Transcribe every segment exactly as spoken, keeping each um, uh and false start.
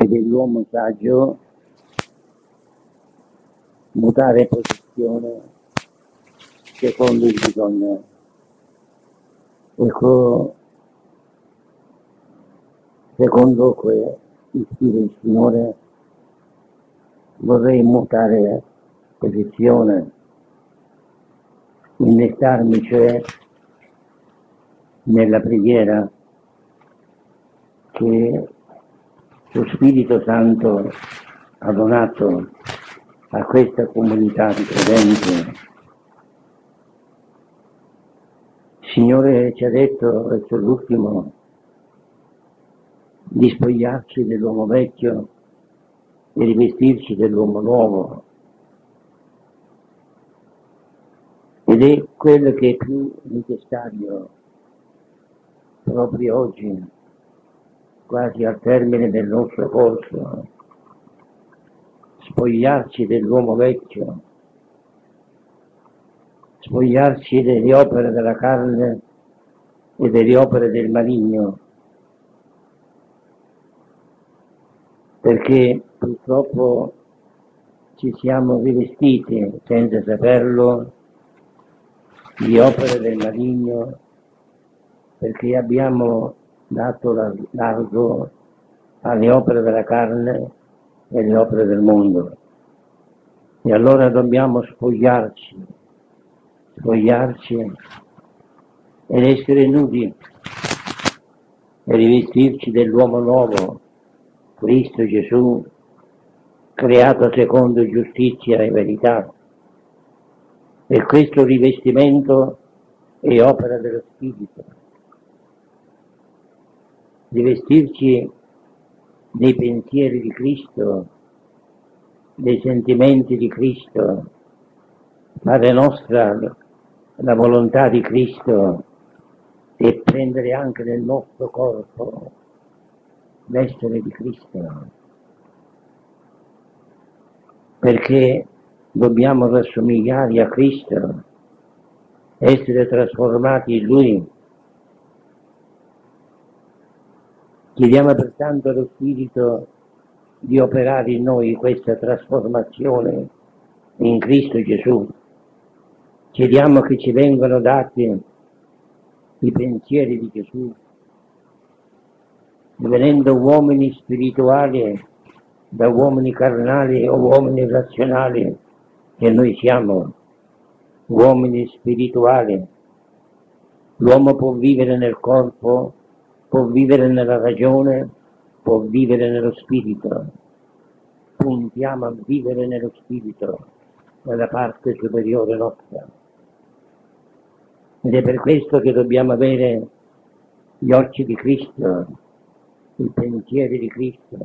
e dell'uomo saggio mutare posizione secondo il bisogno. Ecco, secondo che ispira il Signore, vorrei mutare posizione, innettarmi cioè nella preghiera che lo Spirito Santo ha donato a questa comunità di credenti. Il Signore ci ha detto verso l'ultimo di spogliarci dell'uomo vecchio e rivestirci dell'uomo nuovo. Ed è quello che è più necessario proprio oggi, quasi al termine del nostro corso, spogliarci dell'uomo vecchio, spogliarci delle opere della carne e delle opere del maligno, perché purtroppo ci siamo rivestiti, senza saperlo, di opere del maligno, perché abbiamo dato largo alle opere della carne e alle opere del mondo. E allora dobbiamo spogliarci, spogliarci ed essere nudi e rivestirci dell'uomo nuovo, Cristo Gesù, creato secondo giustizia e verità. E questo rivestimento è opera dello Spirito. Rivestirci dei pensieri di Cristo, dei sentimenti di Cristo, fare nostra la volontà di Cristo e prendere anche nel nostro corpo l'essere di Cristo, perché dobbiamo rassomigliare a Cristo, essere trasformati in Lui. Chiediamo pertanto allo Spirito di operare in noi questa trasformazione in Cristo Gesù. Chiediamo che ci vengano dati i pensieri di Gesù, divenendo uomini spirituali da uomini carnali o uomini razionali che noi siamo, uomini spirituali. L'uomo può vivere nel corpo, può vivere nella ragione, può vivere nello spirito. Puntiamo a vivere nello spirito, nella parte superiore nostra. Ed è per questo che dobbiamo avere gli occhi di Cristo, i pensieri di Cristo,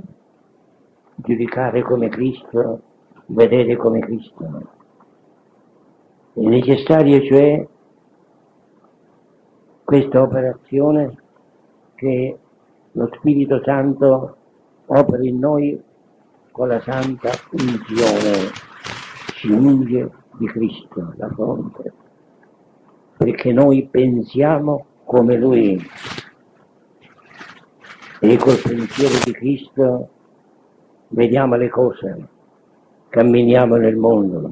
giudicare come Cristo, vedere come Cristo. È necessaria cioè questa operazione, che lo Spirito Santo opera in noi con la santa unzione, ci unge di Cristo la fronte, perché noi pensiamo come Lui, e col pensiero di Cristo vediamo le cose, camminiamo nel mondo,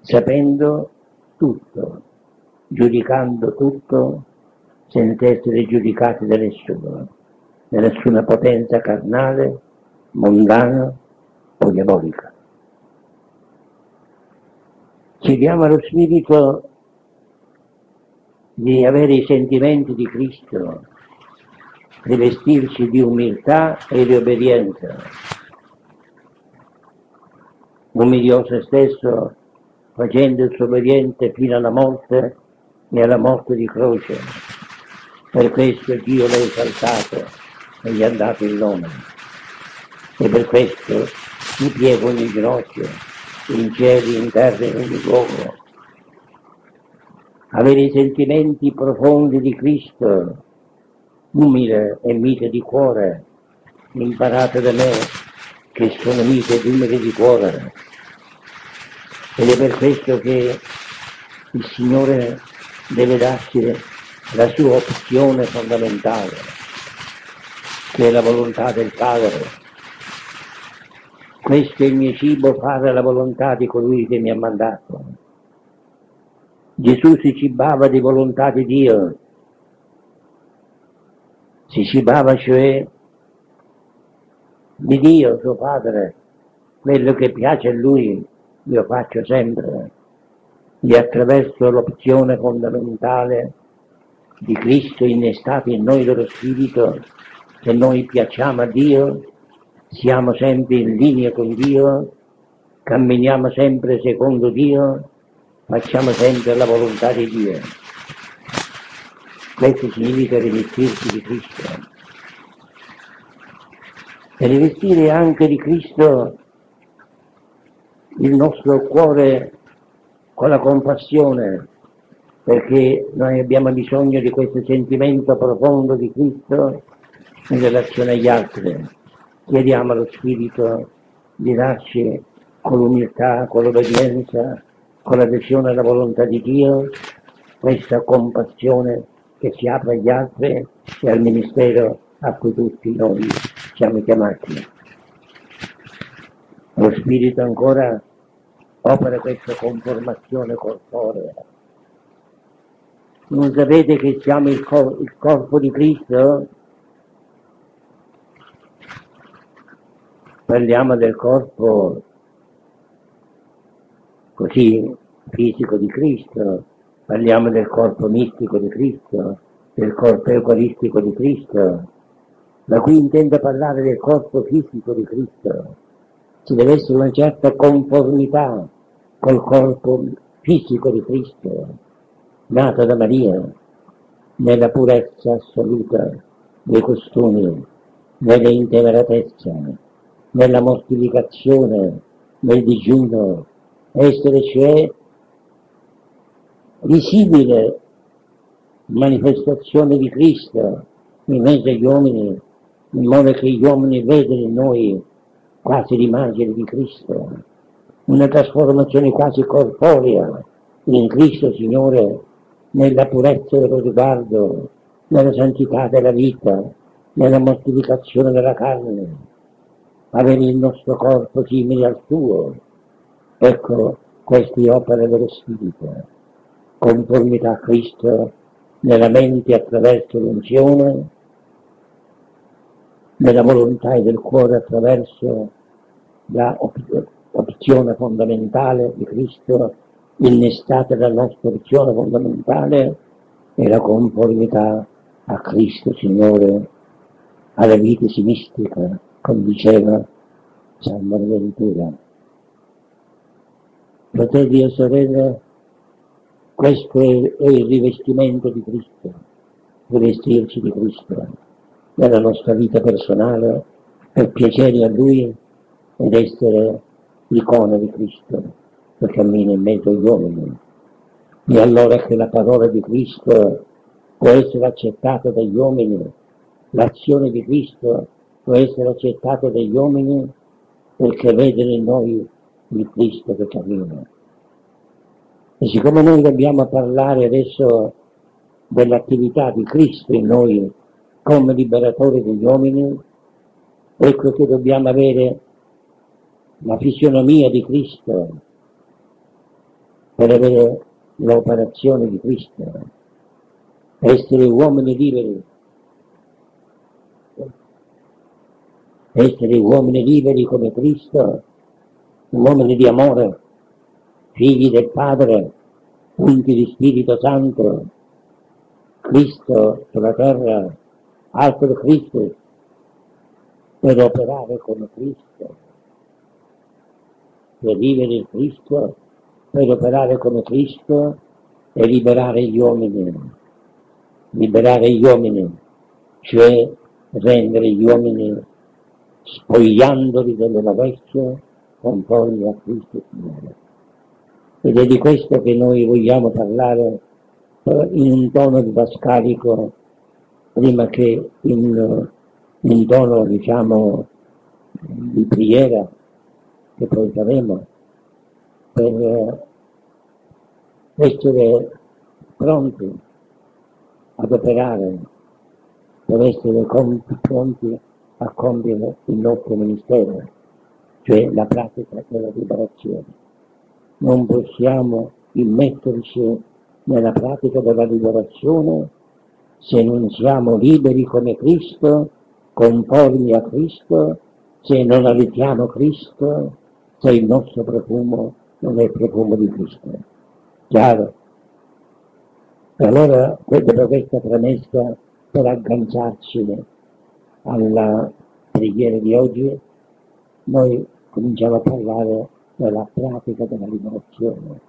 sapendo tutto, giudicando tutto, senza essere giudicati da nessuno, da nessuna potenza carnale, mondana o diabolica. Chiediamo allo Spirito di avere i sentimenti di Cristo, rivestirci di umiltà e di obbedienza. Umiliò se stesso, facendo il suo obbediente fino alla morte e alla morte di croce. Per questo Dio l'ha esaltato e gli ha dato il nome. E per questo mi piego ogni ginocchio, in cieli, in terra e in ogni luogo. Avere i sentimenti profondi di Cristo, umile e mite di cuore, imparate da me che sono mite ed umile di cuore. Ed è per questo che il Signore deve darci la sua opzione fondamentale, che è la volontà del Padre, Questo è il mio cibo, fare la volontà di colui che mi ha mandato. Gesù si cibava di volontà di Dio, si cibava cioè di Dio, suo Padre. Quello che piace a Lui io faccio sempre, e attraverso l'opzione fondamentale di Cristo innestato in noi dello Spirito, se noi piacciamo a Dio, siamo sempre in linea con Dio, camminiamo sempre secondo Dio, facciamo sempre la volontà di Dio. Questo significa rivestirsi di Cristo. E rivestire anche di Cristo il nostro cuore con la compassione, perché noi abbiamo bisogno di questo sentimento profondo di Cristo in relazione agli altri. Chiediamo allo Spirito di darci con l'umiltà, con l'obbedienza, con l'adesione alla volontà di Dio, questa compassione che si apre agli altri e al ministero a cui tutti noi siamo chiamati. Lo Spirito ancora opera questa conformazione corporea. Non sapete che siamo il, cor- il corpo di Cristo? Parliamo del corpo così fisico di Cristo, parliamo del corpo mistico di Cristo, del corpo eucaristico di Cristo, ma qui intendo parlare del corpo fisico di Cristo. Ci deve essere una certa conformità col corpo fisico di Cristo, nato da Maria, nella purezza assoluta dei costumi, nella intemeratezza, nella mortificazione, nel digiuno, essere cioè visibile manifestazione di Cristo in mezzo agli uomini, in modo che gli uomini vedano in noi quasi l'immagine di Cristo, una trasformazione quasi corporea in Cristo Signore, nella purezza dello sguardo, nella santità della vita, nella mortificazione della carne, avere il nostro corpo simile al suo. Ecco, queste opere dello Spirito, conformità a Cristo nella mente attraverso l'unzione, nella volontà e del cuore attraverso la op- opzione fondamentale di Cristo, innestata dalla nostra opzione fondamentale, e la conformità a Cristo Signore, alla vita sinistica, come diceva San Bonaventura. Fratelli e sorelle, questo è il rivestimento di Cristo, rivestirci di Cristo nella nostra vita personale per piacere a Lui ed essere l'icona di Cristo che cammina in mezzo agli uomini. E allora che la parola di Cristo può essere accettata dagli uomini, l'azione di Cristo può essere accettato dagli uomini, perché vedono in noi il Cristo che cammina. E siccome noi dobbiamo parlare adesso dell'attività di Cristo in noi come liberatore degli uomini, ecco che dobbiamo avere la fisionomia di Cristo per avere l'operazione di Cristo, essere uomini liberi. Essere uomini liberi come Cristo, uomini di amore, figli del Padre, punti di Spirito Santo, Cristo sulla terra, altro Cristo, per operare come Cristo, per vivere in Cristo, per operare come Cristo e liberare gli uomini, liberare gli uomini, cioè rendere gli uomini spogliandoli della vecchia conforme a Cristo Signore. Ed è di questo che noi vogliamo parlare in un tono di bascalico, prima che in un tono, diciamo, di preghiera, che poi faremo, per essere pronti ad operare, per essere pronti a compiere il nostro ministero, cioè la pratica della liberazione. Non possiamo immetterci nella pratica della liberazione se non siamo liberi come Cristo, conformi a Cristo, se non abitiamo Cristo, se il nostro profumo non è il profumo di Cristo. Chiaro? Allora, dopo questa premessa, per agganciarci alla preghiera di oggi, noi cominciamo a parlare della pratica della liberazione,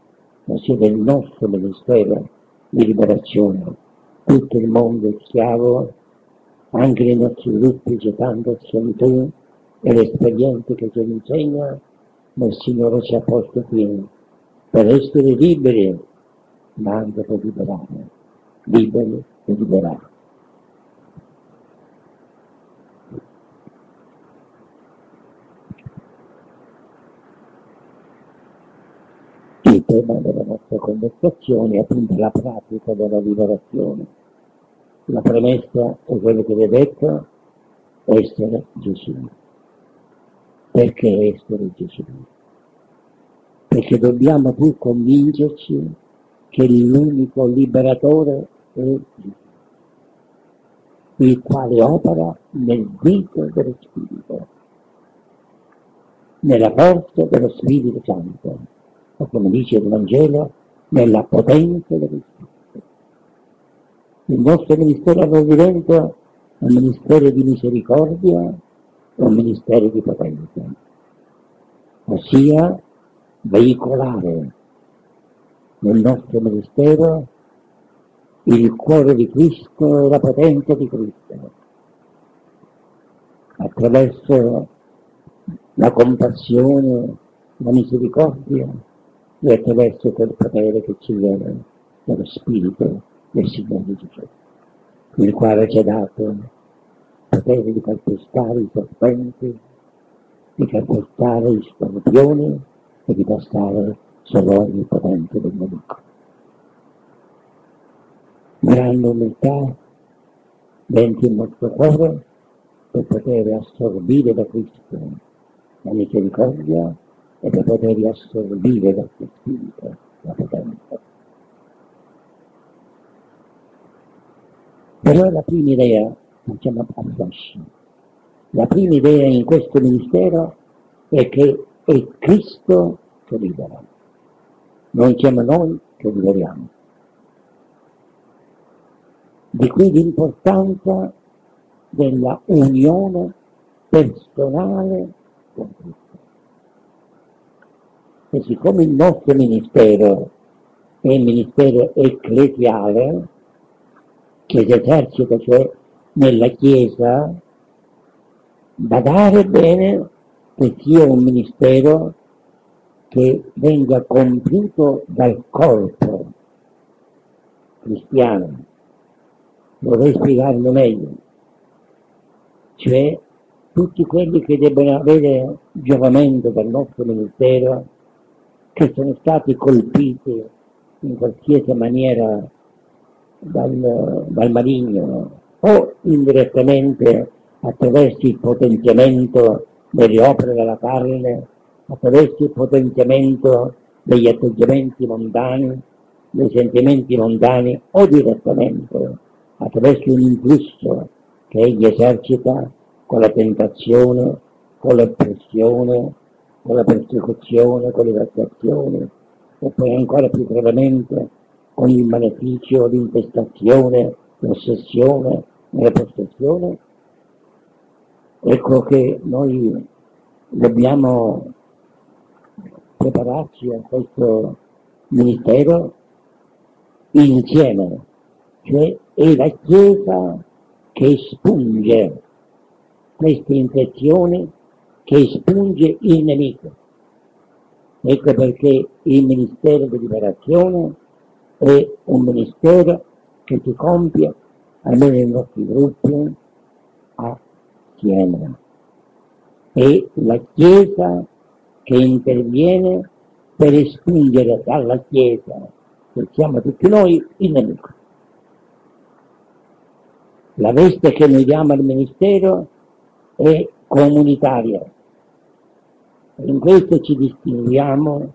ossia del nostro ministero di liberazione. Tutto il mondo è schiavo, anche nei nostri gruppi c'è tanta solitudine, e l'esperienza che ci insegna, ma il Signore ci ha posto qui per essere liberi, ma anche per liberare, liberi e liberare. Il tema della nostra conversazione è appunto la pratica della liberazione. La premessa è quello che vi ho detto, essere Gesù. Perché essere Gesù? Perché dobbiamo pur convincerci che l'unico liberatore è Gesù, il quale opera nel vita dello Spirito, nella forza dello Spirito Santo, o come dice il Vangelo, nella potenza dello Spirito. Il nostro ministero non diventa un ministero di misericordia, un ministero di potenza, ossia veicolare nel nostro ministero il cuore di Cristo e la potenza di Cristo, attraverso la compassione, la misericordia e attraverso quel potere che ci viene dallo Spirito del Signore Gesù, il quale ci ha dato potere di calpestare i serpenti, di calpestare gli scorpioni e di passare solo ogni potente del nemico. Grande umiltà dentro il nostro cuore per poter assorbire da Cristo la misericordia e per poter assorbire da Cristo la potenza. Però la prima idea facciamo a fascia. La prima idea in questo ministero è che è Cristo che libera. Non siamo noi che liberiamo. Di qui l'importanza della unione personale con Cristo. E siccome il nostro ministero è il ministero ecclesiale, che si esercita cioè nella Chiesa, badare bene che sia un ministero che venga compiuto dal corpo cristiano. Vorrei spiegarlo meglio. Cioè, tutti quelli che debbono avere giovamento dal nostro ministero, che sono stati colpiti in qualsiasi maniera dal, dal maligno, o indirettamente attraverso il potenziamento delle opere della carne, attraverso il potenziamento degli atteggiamenti mondani, dei sentimenti mondani, o direttamente attraverso un influsso che egli esercita con la tentazione, con l'oppressione, con la persecuzione, con le vessazioni, e poi ancora più gravemente con il maleficio, l'infestazione, l'ossessione, nella possessione. Ecco che noi dobbiamo prepararci a questo ministero insieme, cioè è la Chiesa che espunge queste infezioni, che espunge il nemico. Ecco perché il ministero di liberazione è un ministero che si compie, almeno nei nostri gruppi, a Siena. È la Chiesa che interviene per espungere dalla Chiesa, che siamo tutti noi, il nemico. La veste che noi diamo al ministero è comunitaria, In questo ci distinguiamo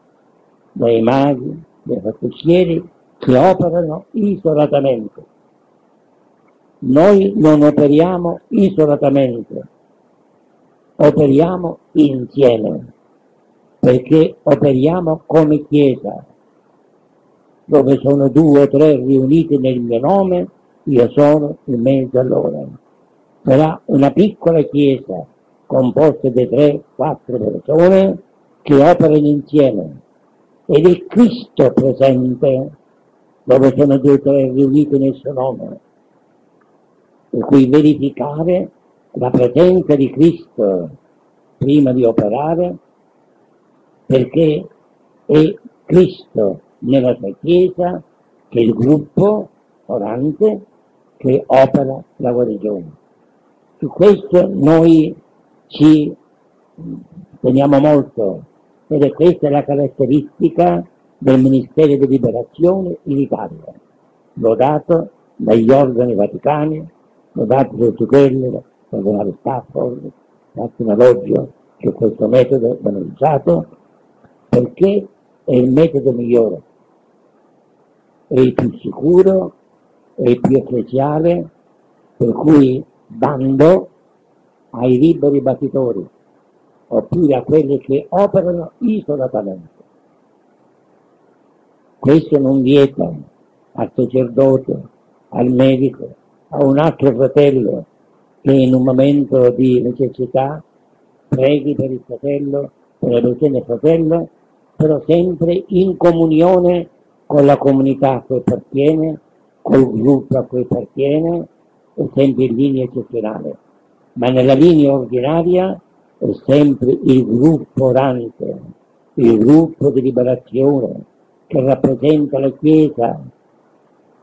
dai maghi, dai fattucchieri che operano isolatamente. Noi non operiamo isolatamente, operiamo insieme, perché operiamo come Chiesa, dove sono due o tre riuniti nel mio nome, io sono in mezzo a loro. Sarà una piccola Chiesa composta da tre, quattro persone che operano insieme. Ed è Cristo presente, dove sono due o tre riuniti nel suo nome. Per cui verificare la presenza di Cristo prima di operare, perché è Cristo nella sua Chiesa che è il gruppo orante che opera la guarigione. Su questo noi ci teniamo molto, ed è questa la caratteristica del Ministero di Liberazione in Italia, lodato dagli organi vaticani, lodato da Zucchello, cardinale Stafford, Massimo Loggio, che questo metodo è banalizzato, perché è il metodo migliore, è il più sicuro, è il più ecclesiale, per cui dando ai liberi battitori, oppure a quelli che operano isolatamente. Questo non vieta al sacerdote, al medico, a un altro fratello che in un momento di necessità preghi per il fratello, per la persona del fratello, però sempre in comunione con la comunità a cui appartiene, col gruppo a cui appartiene, e sempre in linea eccezionale. Ma nella linea ordinaria è sempre il gruppo orante, il gruppo di liberazione che rappresenta la Chiesa,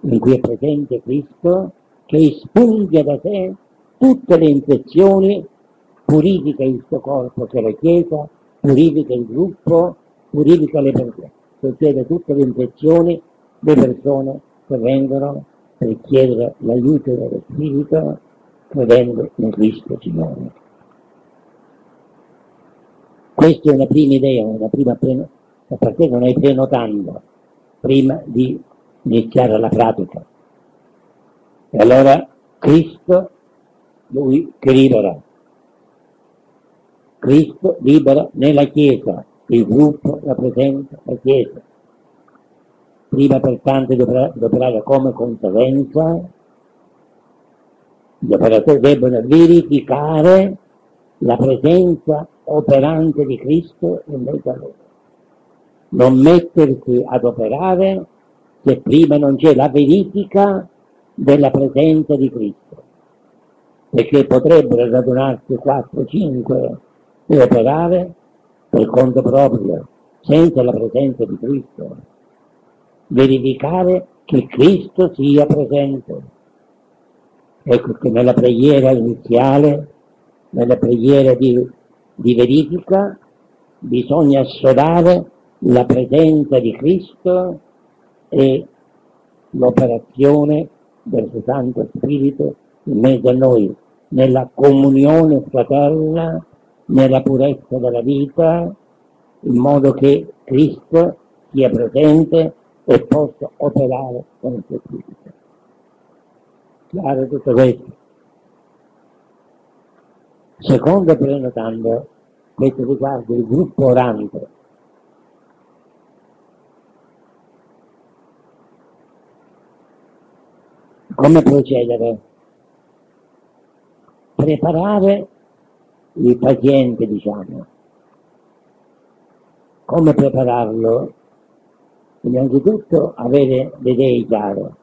in cui è presente Cristo, che espunge da sé tutte le infezioni, purifica il suo corpo che è la Chiesa, purifica il gruppo, purifica le persone, succede tutte le infezioni delle persone che vengono per chiedere l'aiuto dello Spirito, credendo in Cristo Signore. Questa è una prima idea, una prima preno, perché non è prenotando prima di iniziare la pratica. E allora Cristo, Lui che libera, Cristo libera nella Chiesa, il gruppo rappresenta la Chiesa. Prima pertanto di operare come conseguenza, gli operatori debbono verificare la presenza operante di Cristo in mezzo a loro. Non mettersi ad operare se prima non c'è la verifica della presenza di Cristo, perché potrebbero radunarsi quattro cinque e operare per conto proprio, senza la presenza di Cristo. Verificare che Cristo sia presente. Ecco che nella preghiera iniziale, nella preghiera di, di verifica, bisogna assodare la presenza di Cristo e l'operazione del suo Santo Spirito in mezzo a noi, nella comunione fraterna, nella purezza della vita, in modo che Cristo sia presente e possa operare con il suo Spirito. Chiaro tutto questo. Secondo prenotando, questo riguarda il gruppo orante. Come procedere? Preparare il paziente, diciamo. Come prepararlo? Innanzitutto avere le idee chiare.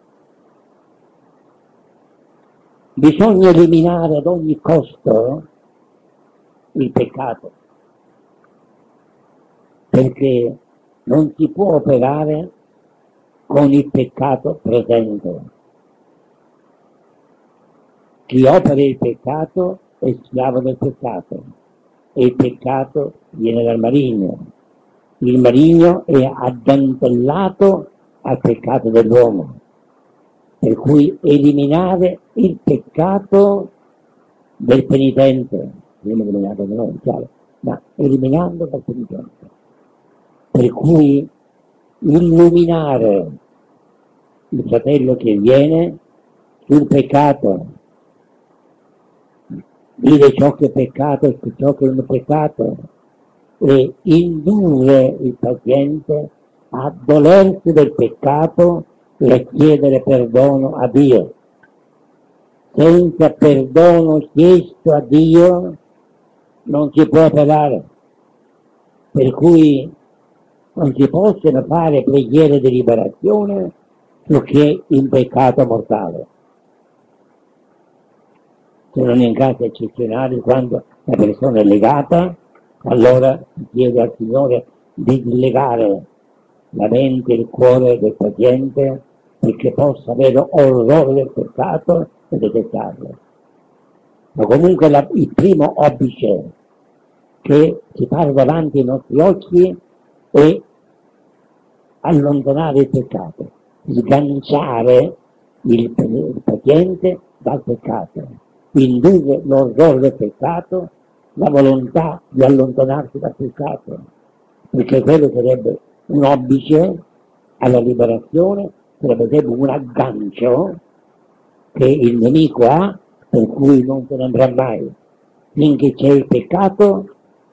Bisogna eliminare ad ogni costo il peccato, perché non si può operare con il peccato presente. Chi opera il peccato è schiavo del peccato, e il peccato viene dal maligno. Il maligno è addantellato al peccato dell'uomo. Per cui eliminare il peccato del penitente, prima eliminato di noi, chiaro, ma eliminando dal pianeta. Per cui illuminare il fratello che viene sul peccato, dire ciò che è peccato e ciò che non è peccato, e indurre il paziente a dolersi del peccato e a chiedere perdono a Dio. Senza perdono chiesto a Dio non si può operare, per cui non si possono fare preghiere di liberazione su che in peccato mortale. Se non in casi eccezionali, quando la persona è legata, allora si chiede al Signore di legare la mente e il cuore del paziente perché possa avere orrore del peccato e detestarlo. Ma comunque la, il primo obbligo che si fa davanti ai nostri occhi è allontanare il peccato, sganciare il, il paziente dal peccato, indurre l'orrore del peccato, la volontà di allontanarsi dal peccato, perché quello sarebbe un obbligo alla liberazione, sarebbe un aggancio che il nemico ha, per cui non se ne andrà mai. Finché c'è il peccato,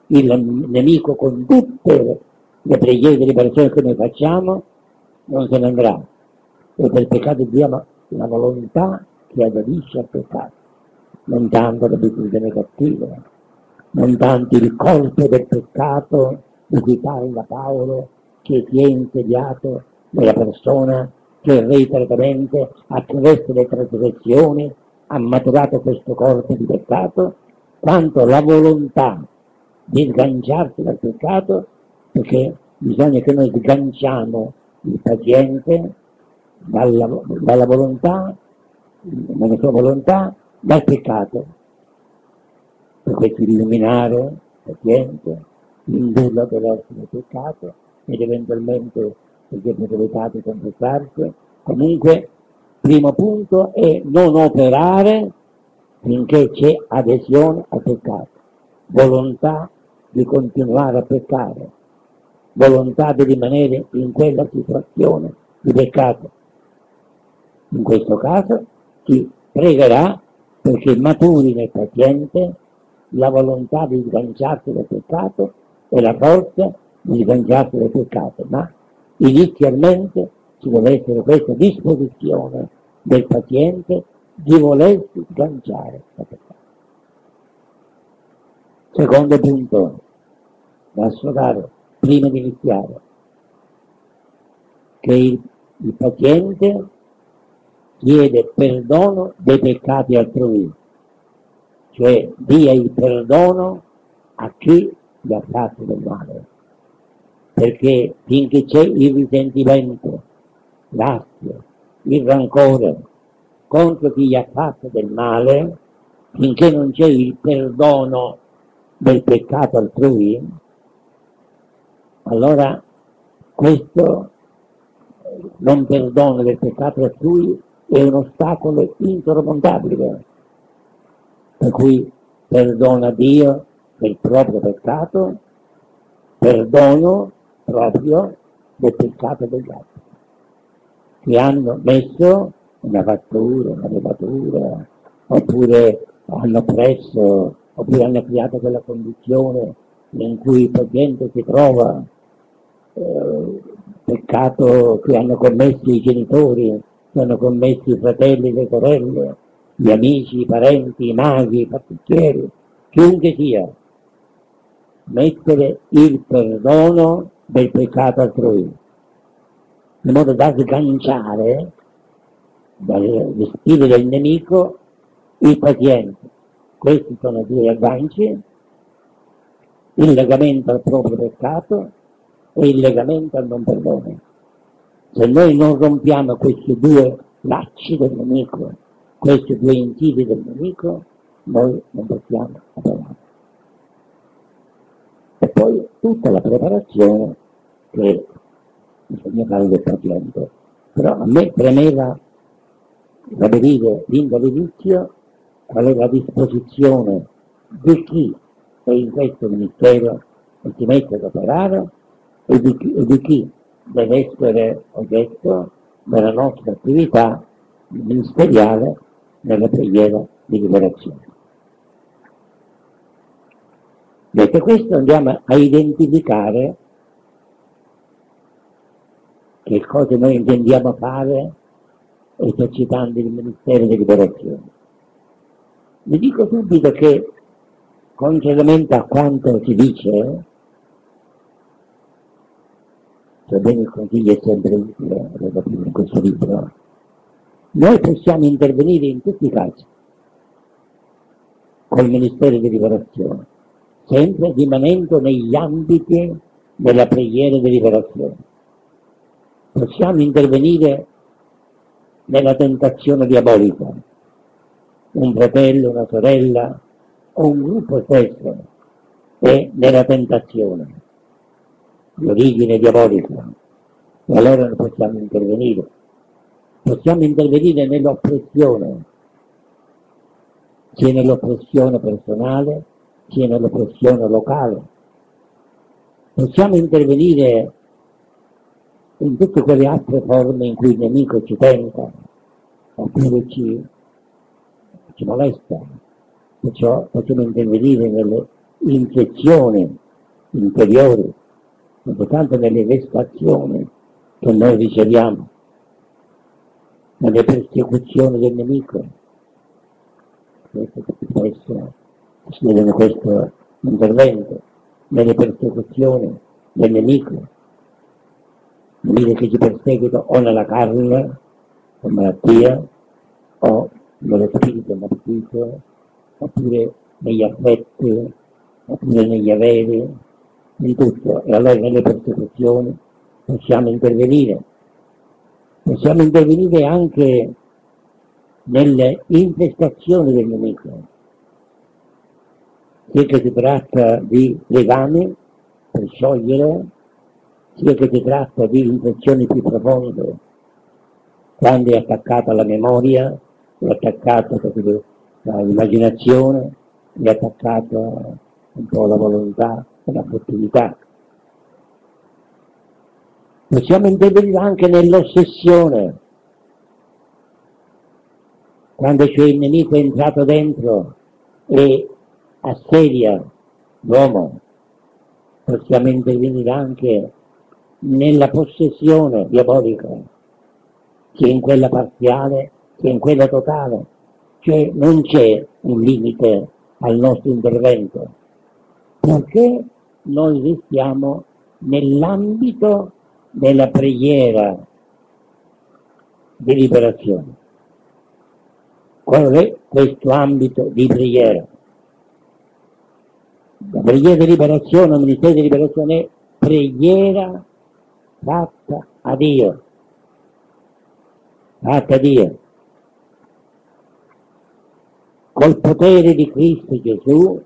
il nemico, con tutte le preghiere di liberazione che noi facciamo, non se ne andrà. E per il peccato abbiamo la volontà che aderisce al peccato, non tanto l'abitudine cattiva, non tanto il corpo del peccato di cui parla Paolo, che si è insediato nella persona che reiteratamente, attraverso le trasgressioni, ha maturato questo corpo di peccato, quanto la volontà di sganciarsi dal peccato, perché bisogna che noi sganciamo il paziente dalla, dalla volontà, dalla sua volontà, dal peccato. Per questo illuminare il paziente, indurlo a dolersi del peccato, ed eventualmente perché possibilità di confessarsi. Comunque, primo punto è non operare finché c'è adesione al peccato, volontà di continuare a peccare, volontà di rimanere in quella situazione di peccato. In questo caso si pregherà perché maturi nel paziente la volontà di sganciarsi dal peccato e la forza di sganciarsi dal peccato, ma inizialmente ci deve essere questa disposizione del paziente di volersi sganciare dal peccato. Secondo punto da associare prima di iniziare, che il, il paziente chiede perdono dei peccati altrui, cioè dia il perdono a chi gli ha fatto del male, perché finché c'è il risentimento, l'astio, il rancore contro chi gli ha fatto del male, finché non c'è il perdono del peccato altrui, allora questo non perdono del peccato altrui è un ostacolo insormontabile, per cui perdona Dio del proprio peccato, perdono proprio del peccato degli altri, che hanno messo una fattura, una levatura, oppure hanno oppresso, oppure hanno creato quella condizione in cui il paziente si trova, eh, peccato che hanno commesso i genitori, che hanno commesso i fratelli, le sorelle, gli amici, i parenti, i maghi, i pasticcieri, chiunque sia. Mettere il perdono del peccato altrui, in modo da sganciare dagli spiriti del nemico il paziente. Questi sono due agganci: il legamento al proprio peccato e il legamento al non perdono. Se noi non rompiamo questi due lacci del nemico, questi due incidi del nemico, noi non possiamo operare. E poi tutta la preparazione che bisogna fare del paziente. Però a me premeva da vedere fin dall'inizio qual è la disposizione di chi che in questo ministero si mette ad operare e di, e di chi deve essere oggetto della nostra attività ministeriale nella preghiera di liberazione. Detto questo, andiamo a identificare che cosa noi intendiamo fare esercitando il Ministero di Liberazione. Vi dico subito che, contrariamente a quanto si dice, sebbene il consiglio è sempre utile, lo capite in questo libro, noi possiamo intervenire in tutti i casi col Ministero di Liberazione, sempre rimanendo negli ambiti della preghiera di liberazione. Possiamo intervenire nella tentazione diabolica. Un fratello, una sorella o un gruppo stesso è nella tentazione di origine diabolica, e allora non possiamo intervenire. Possiamo intervenire nell'oppressione, sia nell'oppressione personale, sia nell'oppressione locale. Possiamo intervenire in tutte quelle altre forme in cui il nemico ci tenta, oppure ci, ci molesta. Perciò possiamo intervenire nelle infezioni interiori, soltanto nelle vessazioni che noi riceviamo, nelle persecuzioni del nemico. Questo che può essere, si vede in questo intervento, nelle persecuzioni del nemico. Dire che ci perseguito o nella carne, o malattia, o nello spirito malvagio, oppure negli affetti, oppure negli averi, in tutto. E allora nelle persecuzioni possiamo intervenire. Possiamo intervenire anche nelle infestazioni del nemico. Sia che si tratta di legami per sciogliere, sia che si tratta di infezioni più profonde, quando è attaccata la memoria, è attaccata l'immaginazione, è attaccata un po' la volontà e la fortuna. Possiamo intervenire anche nell'ossessione, quando cioè il nemico è entrato dentro e assedia l'uomo. Possiamo intervenire anche nella possessione diabolica, sia in quella parziale, sia in quella totale. Cioè non c'è un limite al nostro intervento, perché noi restiamo nell'ambito della preghiera di liberazione. Qual è questo ambito di preghiera? La preghiera di liberazione, il Ministero di Liberazione è preghiera fatta a Dio, fatta a Dio, col potere di Cristo Gesù,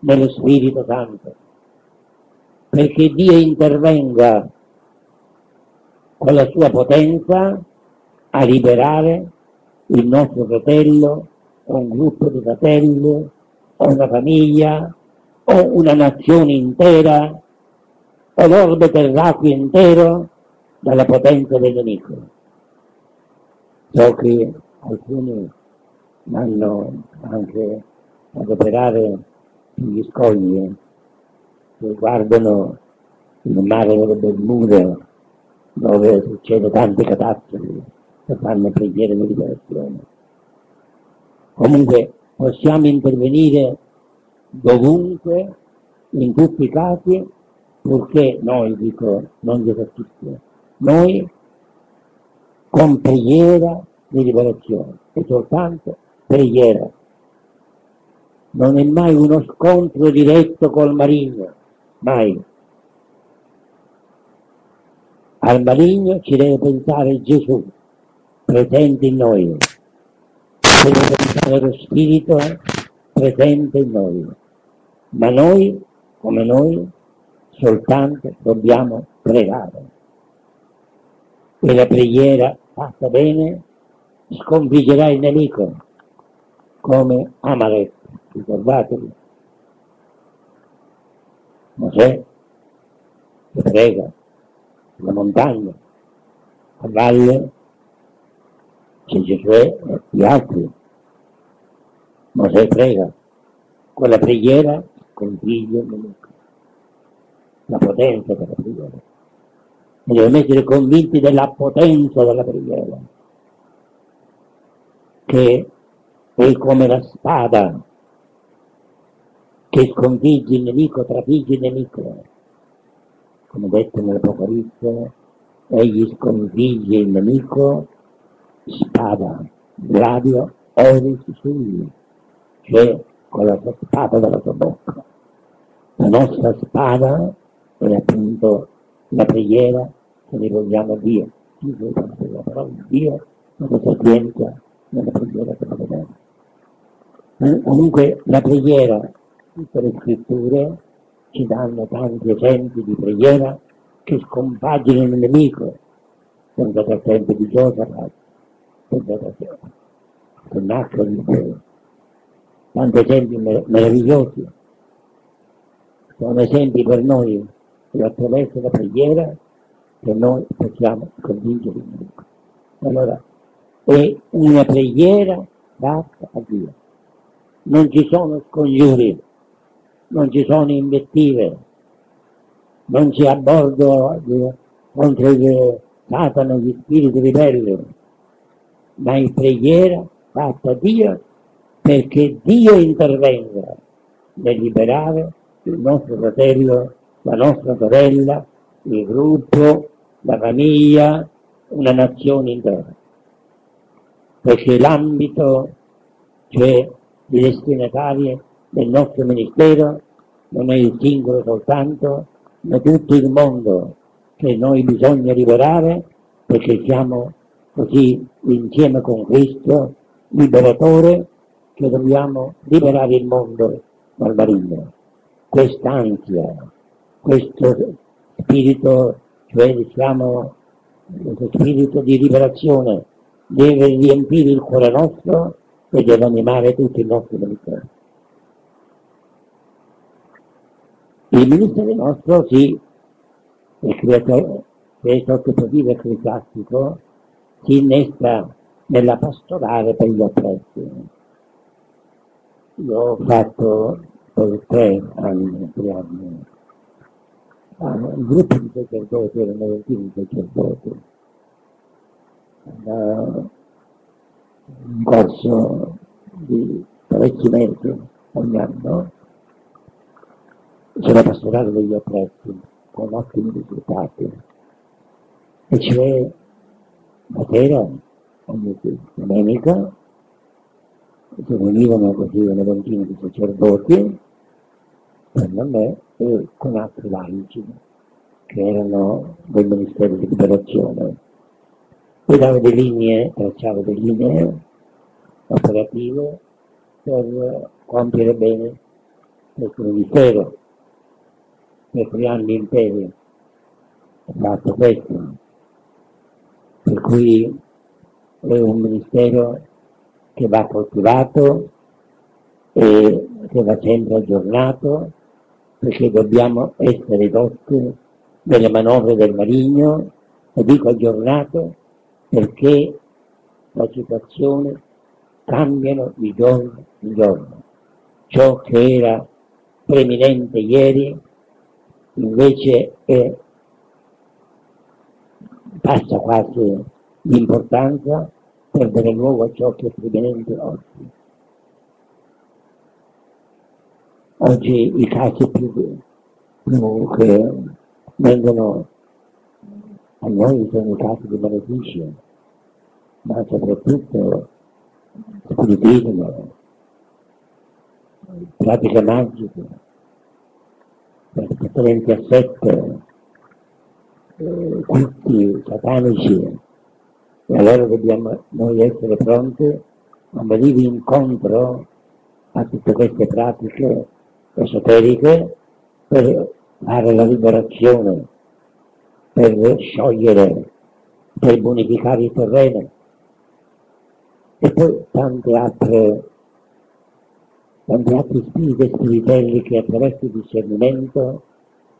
nello Spirito Santo, perché Dio intervenga con la sua potenza a liberare il nostro fratello, o un gruppo di fratelli, o una famiglia, o una nazione intera, o l'orbe terracqueo intero dalla potenza del nemico. So che alcuni vanno anche ad operare sugli scogli che guardano il mare delle Bermude, dove succede tante catastrofi, che fanno preghiere di liberazione. Comunque possiamo intervenire dovunque, in tutti i casi, purché noi, dico, non disertistiamo, noi con preghiera di liberazione, e soltanto preghiera. Non è mai uno scontro diretto col maligno, mai. Al maligno ci deve pensare Gesù, presente in noi, ci deve pensare lo Spirito presente in noi, ma noi, come noi, soltanto dobbiamo pregare. E la preghiera fatta bene sconfiggerà il nemico, come Amalek, ricordatevi, Mosè prega sulla montagna, a valle c'è Gesù e gli altri. Mosè prega, quella preghiera conviglia il nemico, la potenza della preghiera. Mi devono essere convinti della potenza della preghiera, che è come la spada che sconfigge il nemico, trafigge il nemico. Come detto nell'Apocalisse, egli sconfigge il nemico, spada, gladio, oris sui, cioè con la sua spada dalla sua bocca. La nostra spada è appunto la preghiera che rivolgiamo a Dio. Ci sono la parola di Dio, la nostra sapienza nella preghiera che la vediamo. Comunque la preghiera, tutte le scritture ci danno tanti esempi di preghiera che scompaginano il nemico. Pensate al tempo di Giosafat, pensate a Dio, che nacque di Dio. Tanti esempi meravigliosi. Sono esempi per noi, che attraverso la preghiera, che noi possiamo convincere il nemico. Allora, è una preghiera fatta a Dio. Non ci sono scongiuri. Non ci sono invettive, non c'è abbordo contro il Satana, gli spiriti ribelli, ma in preghiera fatta a Dio perché Dio intervenga nel liberare il nostro fratello, la nostra sorella, il gruppo, la famiglia, una nazione intera. Perché l'ambito, cioè i destinatari del nostro ministero, non è il singolo soltanto, ma tutto il mondo che noi bisogna liberare, perché siamo così insieme con Cristo, liberatore, che dobbiamo liberare il mondo dal maligno. Quest'ansia, questo spirito, cioè diciamo, questo spirito di liberazione deve riempire il cuore nostro e deve animare tutto il nostro ministero. Il ministero nostro, sì, il creatore, che è sottopotivo e ecclesiastico, si innesta nella pastorale per gli oppressi. Io ho fatto per tre anni, tre anni, un gruppo di sacerdoti, erano ventini sacerdoti, un corso di parecchi mesi ogni anno, sulla pastorale degli oppressi, con ottimi risultati. E cioè, la sera, ogni domenica, si riunivano così una ventina di sacerdoti, secondo me, e con altri laici, che erano del Ministero di Liberazione. E dava delle linee, tracciava delle linee operative per compiere bene questo ministero. Per tre anni interi ho fatto questo, per cui è un ministero che va coltivato e che va sempre aggiornato, perché dobbiamo essere dotti delle manovre del maligno, e dico aggiornato perché la situazione cambiano di giorno in giorno. Ciò che era preminente ieri invece è, passa quasi l'importanza per dare luogo a ciò che è preminente oggi. Oggi i casi più, più che vengono a noi sono i casi di beneficio, ma soprattutto spiritismo, pratiche magiche, praticamente a sette, eh, culti satanici, e allora dobbiamo noi essere pronti a venire incontro a tutte queste pratiche esoteriche per fare la liberazione, per sciogliere, per bonificare il terreno, e poi tante altre tanti altri spiriti e spiritelli che attraverso il discernimento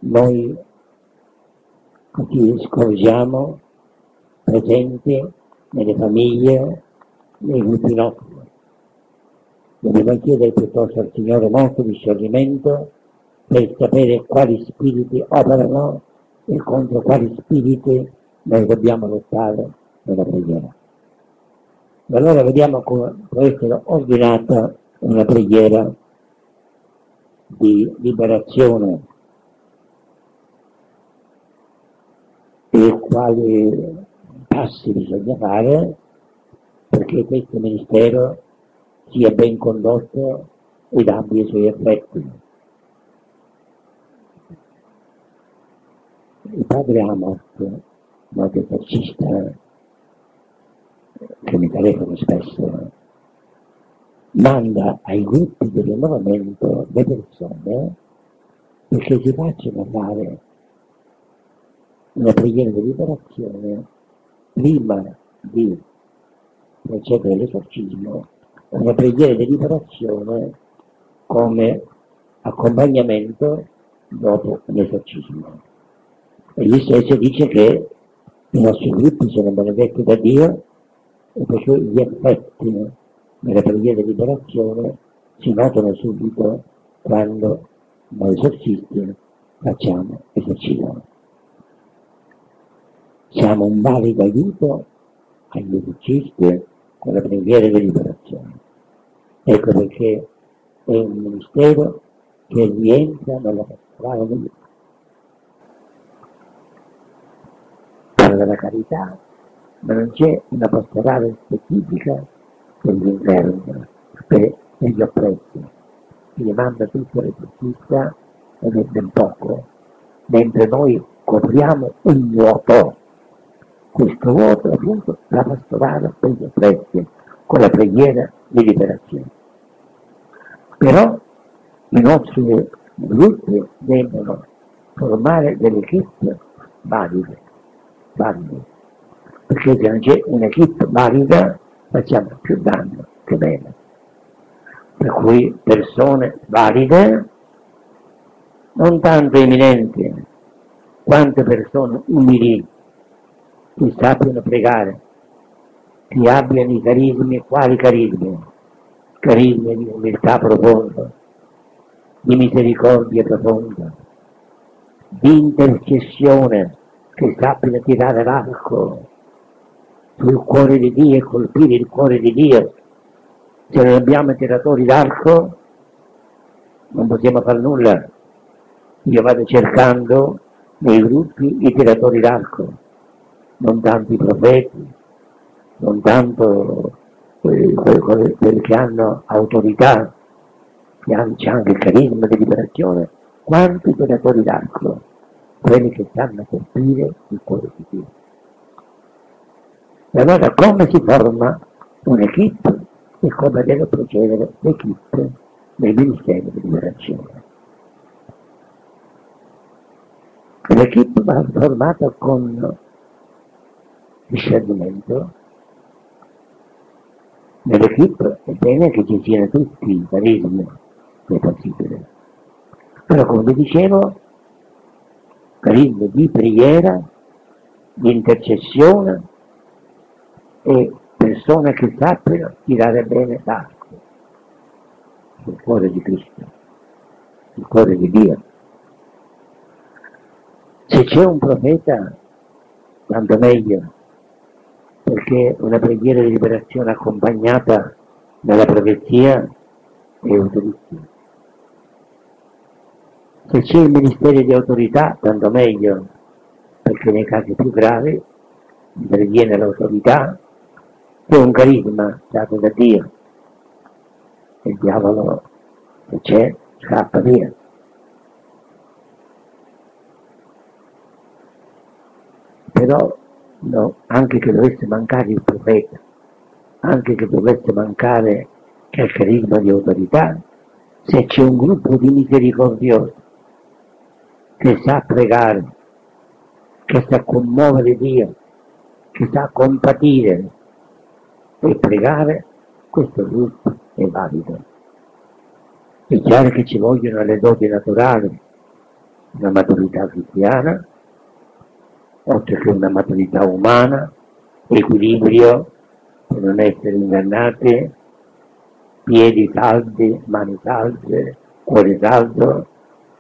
noi ci scorgiamo presente nelle famiglie, nei gruppi. Dobbiamo chiedere piuttosto al Signore molto discernimento per sapere quali spiriti operano e contro quali spiriti noi dobbiamo lottare nella preghiera. E allora vediamo come può essere ordinata una preghiera di liberazione e quali passi bisogna fare perché questo ministero sia ben condotto ed abbia i suoi effetti. Il padre Amos, un esorcista che mi telefono spesso, manda ai gruppi del rinnovamento le persone perché si facciano fare una preghiera di liberazione prima di procedere all'esorcismo. Una preghiera di liberazione come accompagnamento dopo l'esorcismo. E lui stesso dice che i nostri gruppi sono benedetti da Dio e perciò gli effetti della preghiera di liberazione si notano subito quando noi esorcisti facciamo esorcismo. Siamo un valido aiuto agli esorcisti con la preghiera di liberazione. Ecco perché è un ministero che rientra nella pastorale di Dio. Parla della carità, ma non c'è una pastorale specifica per gli infermi, per gli oppressi. Si demanda tutta l'esorcista ed è ben poco, mentre noi copriamo un vuoto. Questo vuoto è appunto la pastorale per gli oppressi, con la preghiera di liberazione. Però i nostri gruppi devono formare delle equip valide, valide, perché se non c'è un'equip valida facciamo più danno che bene. Per cui persone valide, non tanto eminenti, quante persone umili, che sappiano pregare, che abbiano i carismi, quali carismi? Carismi di umiltà profonda, di misericordia profonda, di intercessione, che sappiano tirare l'arco sul cuore di Dio e colpire il cuore di Dio. Se non abbiamo tiratori d'arco non possiamo fare nulla. Io vado cercando nei gruppi i tiratori d'arco. Non tanto i profeti, non tanto eh, quelli che hanno autorità, che hanno anche il carisma di liberazione, quanti operatori d'arco, quelli che stanno a colpire il cuore di Dio. E allora come si forma un'equipe e come deve procedere l'equipe del Ministero di Liberazione? L'equipe va formata con discernimento. Nell'equipe è bene che ci siano tutti i carismi, se possibile, però come dicevo, carismi di preghiera, di intercessione e persone che sappiano tirare bene l'arco sul cuore di Cristo, sul cuore di Dio. Se c'è un profeta, tanto meglio, perché una preghiera di liberazione accompagnata dalla profezia è utilissima. Se c'è il ministero di autorità, tanto meglio, perché nei casi più gravi interviene l'autorità, che è un carisma dato da Dio. Il diavolo, se c'è, scappa via. Però no, anche che dovesse mancare il profeta, anche che dovesse mancare il carisma di autorità, se c'è un gruppo di misericordiosi che sa pregare, che sa commuovere Dio, che sa compatire e pregare, questo gruppo è valido. È chiaro che ci vogliono le doti naturali, una maturità cristiana, oltre che una maturità umana, equilibrio per non essere ingannate, piedi saldi, mani salde, cuore saldo,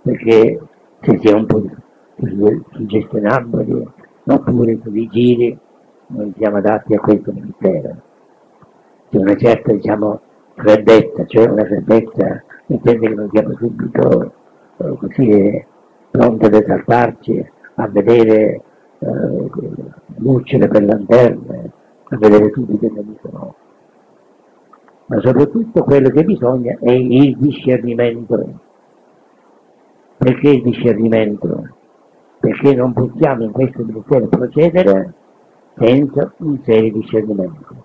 perché se si è un po' suggestionabili oppure vigili non siamo adatti a questo ministero. C'è una certa, diciamo, freddezza, cioè una freddezza nel senso che non siamo subito eh, così pronti ad esaltarci, a vedere eh, lucciole per lanterne, a vedere subito che non sono. Ma soprattutto quello che bisogna è il discernimento. Perché il discernimento? Perché non possiamo in questo ministero procedere senza un serio discernimento,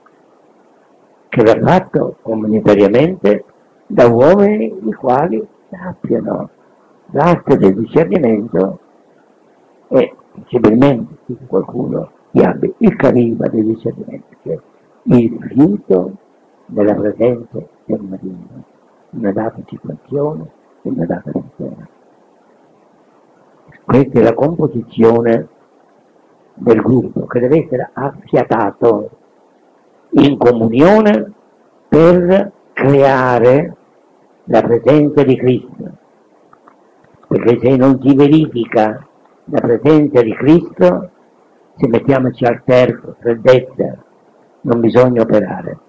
che va fatto comunitariamente da uomini i quali sappiano l'arte del discernimento e possibilmente qualcuno che abbia il carisma del discernimento, cioè il rifiuto della presenza di un maligno, una data situazione e una data persona. Questa è la composizione del gruppo che deve essere affiatato in comunione per creare la presenza di Cristo, perché se non si verifica la presenza di Cristo, se mettiamoci al terzo, freddezza, non bisogna operare,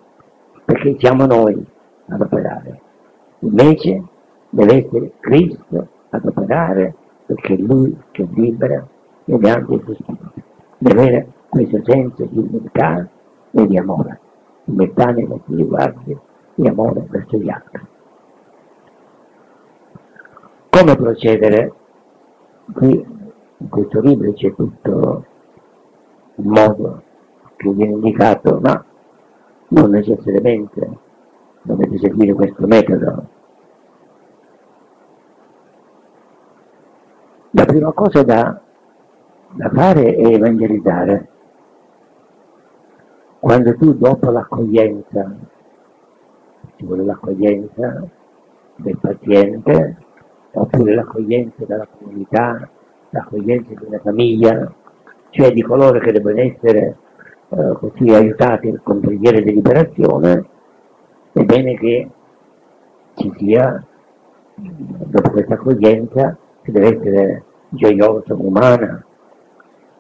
perché siamo noi ad operare, invece deve essere Cristo ad operare, perché Lui che libera e anche il suo spirito, deve avere questo senso di libertà e di amore, libertà nei nostri riguardi e amore verso gli altri. Come procedere? Qui in questo libro c'è tutto il modo che viene indicato, ma non necessariamente dovete seguire questo metodo. La prima cosa da, da fare è evangelizzare. Quando tu dopo l'accoglienza, ci vuole l'accoglienza del paziente, oppure l'accoglienza della comunità, l'accoglienza di una famiglia, cioè di coloro che devono essere eh, così aiutati con preghiere di liberazione, è bene che ci sia, dopo questa accoglienza, che deve essere gioiosa, umana,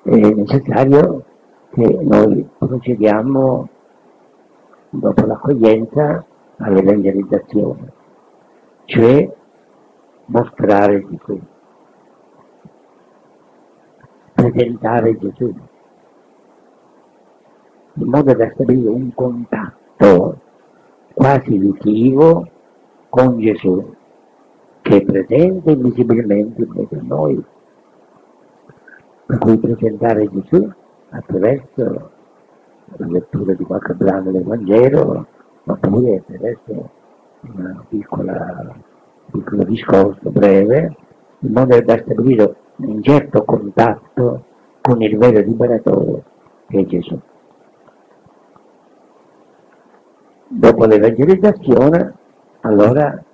è necessario che noi procediamo dopo l'accoglienza all'evangelizzazione, cioè mostrare Gesù, presentare Gesù, in modo da stabilire un contatto quasi visivo con Gesù, che è presente visibilmente per noi, per cui presentare Gesù attraverso la lettura di qualche brano del Vangelo, ma pure attraverso una piccola, un piccolo discorso breve, in modo da stabilire un certo contatto con il vero liberatore che è Gesù. Dopo l'evangelizzazione, allora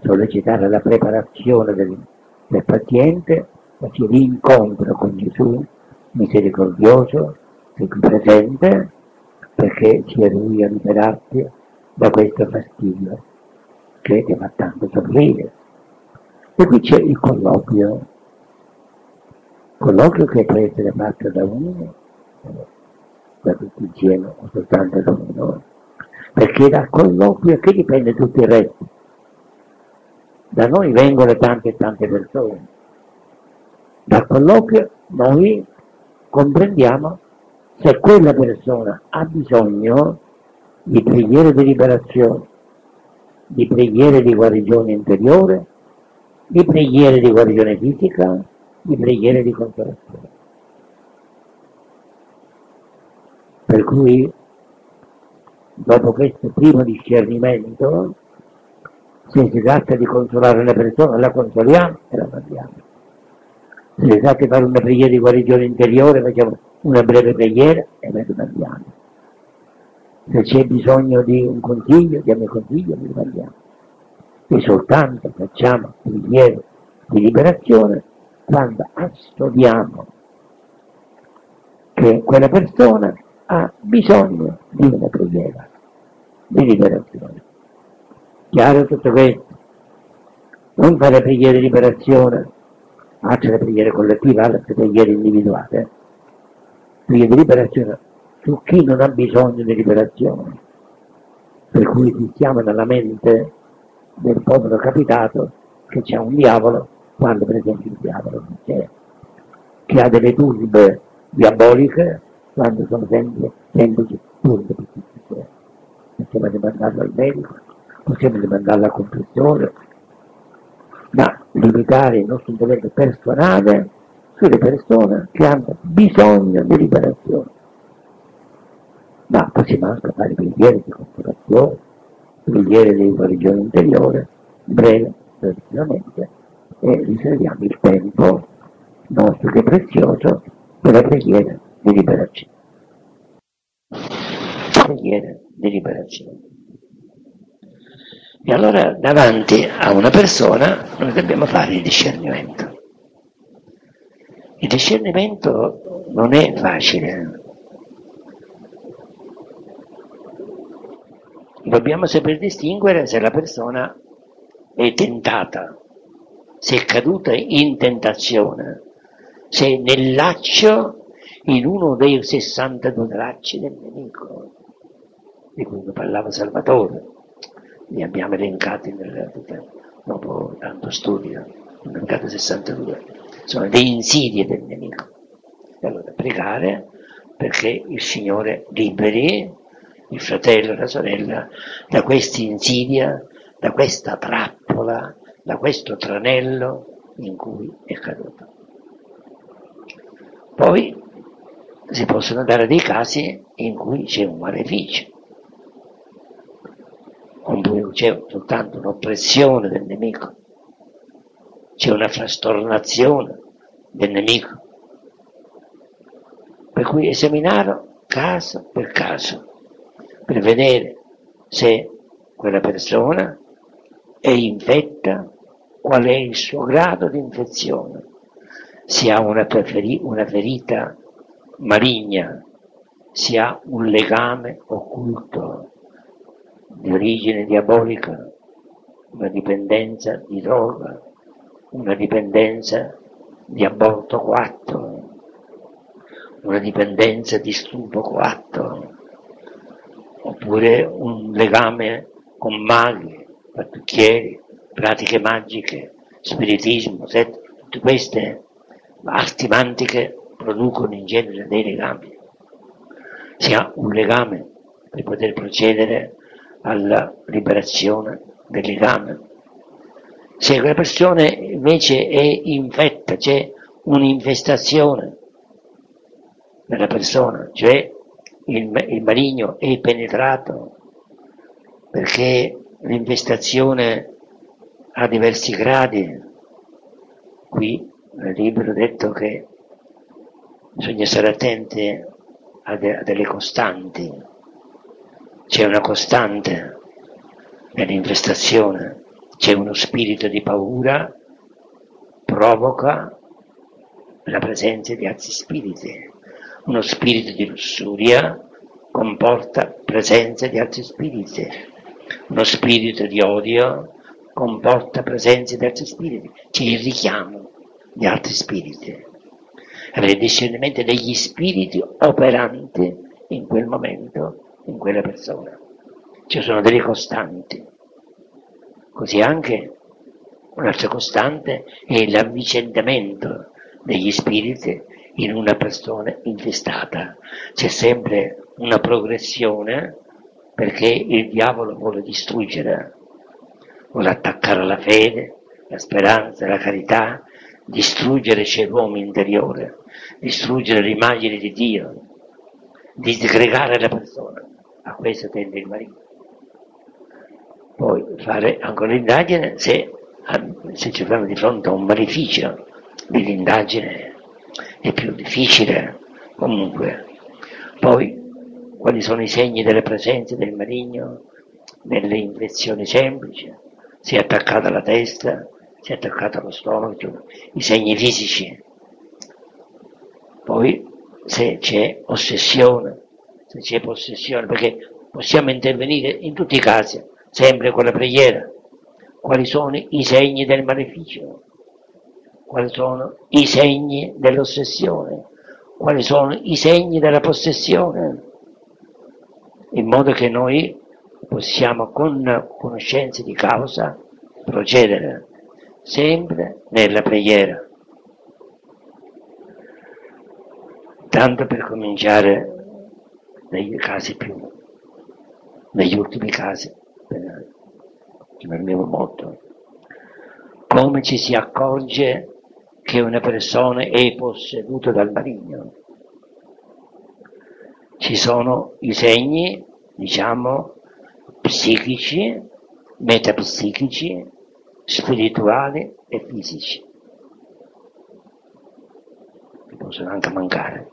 sollecitare la preparazione del, del paziente, perché l'incontro con Gesù misericordioso, che è qui presente, perché sia lui a liberarti da questo fastidio che ti fa tanto soffrire. E qui c'è il colloquio, colloquio che può essere fatto da uno, da tutti insieme o soltanto da uno, perché dal colloquio che dipende tutto il resto. Da noi vengono tante e tante persone, dal colloquio noi comprendiamo se quella persona ha bisogno di preghiere di liberazione, di preghiere di guarigione interiore, di preghiere di guarigione fisica, di preghiere di consolazione. Per cui, dopo questo primo discernimento, se si tratta di consolare la persona, la consoliamo e la mandiamo. Se si tratta di fare una preghiera di guarigione interiore, facciamo una breve preghiera e la rimandiamo. Se c'è bisogno di un consiglio, diamo il consiglio e lo rimandiamo. E soltanto facciamo preghiere di liberazione quando studiamo che quella persona ha bisogno di una preghiera, di liberazione. Chiaro tutto questo? Non fare preghiere di liberazione, altre le preghiere collettive, altre preghiere individuali, eh? Preghiere di liberazione su chi non ha bisogno di liberazione, per cui si chiama nella mente del povero capitato che c'è un diavolo, quando per esempio il diavolo c'è, che ha delle turbe diaboliche, quando sono sempre semplici turbe, possiamo rimandarlo al medico, possiamo rimandarlo alla confessione, ma limitare il nostro dovere personale sulle persone che hanno bisogno di liberazione. Ma possiamo anche fare preghiere di consolazione, preghiere di guarigione interiore, breve, precisamente, e riserviamo il tempo nostro che è prezioso per la preghiera di liberazione. Preghiera di liberazione. E allora davanti a una persona noi dobbiamo fare il discernimento. Il discernimento non è facile. Dobbiamo saper distinguere se la persona è tentata, se è caduta in tentazione, se è nel laccio, in uno dei sessantadue lacci del nemico, di cui parlava Salvatore, li abbiamo elencati nel, dopo tanto studio, elencati sessantadue, sono le insidie del nemico. E allora pregare perché il Signore liberi il fratello e la sorella da questa insidia, da questa trappola, da questo tranello in cui è caduto. Poi si possono dare dei casi in cui c'è un maleficio, in cui c'è soltanto un'oppressione del nemico, c'è una frastornazione del nemico. Per cui esaminarlo caso per caso, per vedere se quella persona è infetta, qual è il suo grado di infezione, se ha una, una ferita maligna, se ha un legame occulto di origine diabolica, una dipendenza di droga, una dipendenza di aborto coatto, una dipendenza di stupro coatto, oppure un legame con maghi, pattucchieri, pratiche magiche, spiritismo, set, tutte queste arti mantiche producono in genere dei legami. Si ha un legame per poter procedere alla liberazione del legame. Se quella persona invece è infetta, c'è un'infestazione della persona, cioè il, il maligno è penetrato, perché l'infestazione ha diversi gradi. Qui nel libro ho detto che bisogna stare attenti a, de, a delle costanti. C'è una costante nell'infestazione, c'è uno spirito di paura, provoca la presenza di altri spiriti. Uno spirito di lussuria comporta presenza di altri spiriti, uno spirito di odio comporta presenza di altri spiriti, c'è il richiamo di altri spiriti, il discernimento degli spiriti operanti in quel momento, in quella persona. Ci sono delle costanti, così anche un'altra costante è l'avvicendamento degli spiriti in una persona infestata. C'è sempre una progressione, perché il diavolo vuole distruggere, vuole attaccare la fede, la speranza, la carità, distruggere c'è l'uomo interiore, distruggere l'immagine di Dio, disgregare la persona. A questo tende il marito. Poi fare ancora l'indagine se, se ci troviamo di fronte a un maleficio dell'indagine. È più difficile comunque. Poi quali sono i segni della presenza del maligno nelle infezioni semplici? Si è attaccata la testa, si è attaccato allo stomaco, i segni fisici. Poi se c'è ossessione, se c'è possessione, perché possiamo intervenire in tutti i casi, sempre con la preghiera. Quali sono i segni del maleficio? Quali sono i segni dell'ossessione? Quali sono i segni della possessione? In modo che noi possiamo con conoscenza di causa procedere sempre nella preghiera. Tanto per cominciare dai casi più, negli ultimi casi, per, che mi avevo molto, come ci si accorge che una persona è posseduta dal maligno? Ci sono i segni, diciamo, psichici, metapsichici, spirituali e fisici, che possono anche mancare,